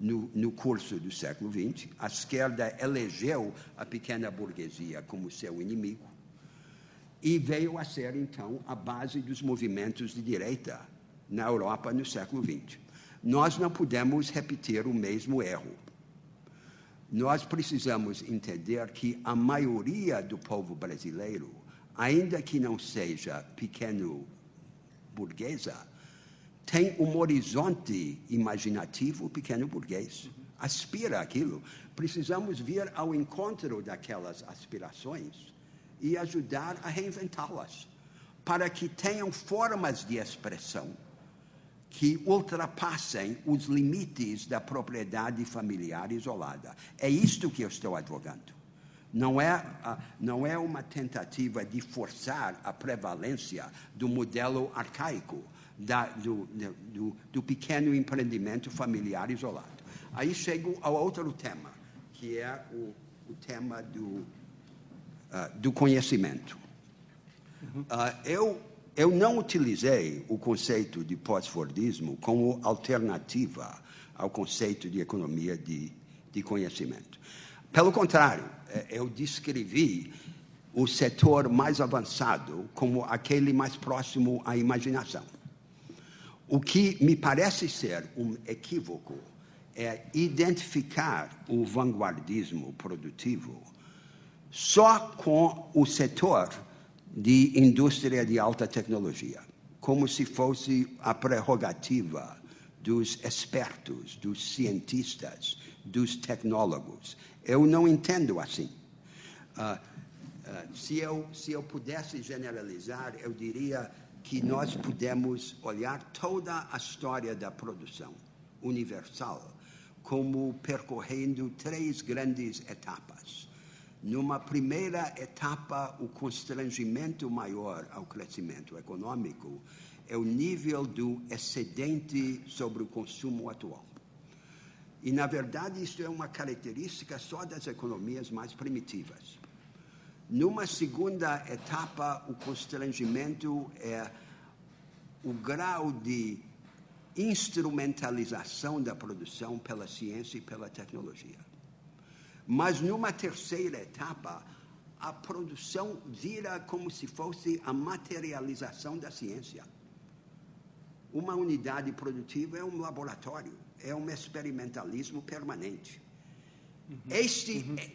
no curso do século XX. A esquerda elegeu a pequena burguesia como seu inimigo e veio a ser, então, a base dos movimentos de direita na Europa no século XX. Nós não podemos repetir o mesmo erro. Nós precisamos entender que a maioria do povo brasileiro, ainda que não seja pequeno burguesa, tem um horizonte imaginativo pequeno burguês, aspira àquilo. Precisamos vir ao encontro daquelas aspirações e ajudar a reinventá-las, para que tenham formas de expressão que ultrapassem os limites da propriedade familiar isolada. É isto que eu estou advogando. Não é uma tentativa de forçar a prevalência do modelo arcaico do pequeno empreendimento familiar isolado. Aí chego ao outro tema, que é o tema do conhecimento. Eu não utilizei o conceito de pós-fordismo como alternativa ao conceito de economia de conhecimento. Pelo contrário, eu descrevi o setor mais avançado como aquele mais próximo à imaginação. O que me parece ser um equívoco é identificar o vanguardismo produtivo só com o setor de indústria de alta tecnologia, como se fosse a prerrogativa dos expertos, dos cientistas, dos tecnólogos. Eu não entendo assim. Se eu pudesse generalizar, eu diria que nós podemos olhar toda a história da produção universal como percorrendo três grandes etapas. Numa primeira etapa, o constrangimento maior ao crescimento econômico é o nível do excedente sobre o consumo atual. E, na verdade, isso é uma característica só das economias mais primitivas. Numa segunda etapa, o constrangimento é o grau de instrumentalização da produção pela ciência e pela tecnologia. Mas, numa terceira etapa, a produção vira como se fosse a materialização da ciência. Uma unidade produtiva é um laboratório, é um experimentalismo permanente.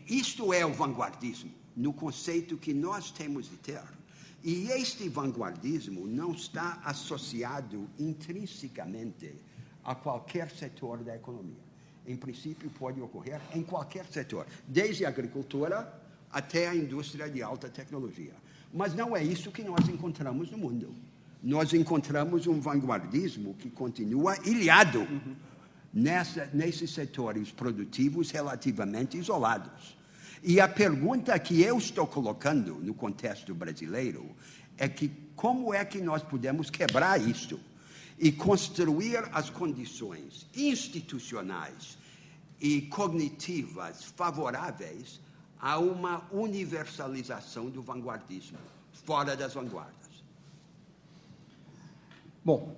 Isto é o vanguardismo, no conceito que nós temos de ter. E este vanguardismo não está associado intrinsecamente a qualquer setor da economia. Em princípio, pode ocorrer em qualquer setor, desde a agricultura até a indústria de alta tecnologia. Mas não é isso que nós encontramos no mundo. Nós encontramos um vanguardismo que continua ilhado nesses setores produtivos relativamente isolados. E a pergunta que eu estou colocando no contexto brasileiro é que como é que nós podemos quebrar isto e construir as condições institucionais e cognitivas favoráveis a uma universalização do vanguardismo, fora das vanguardas. Bom,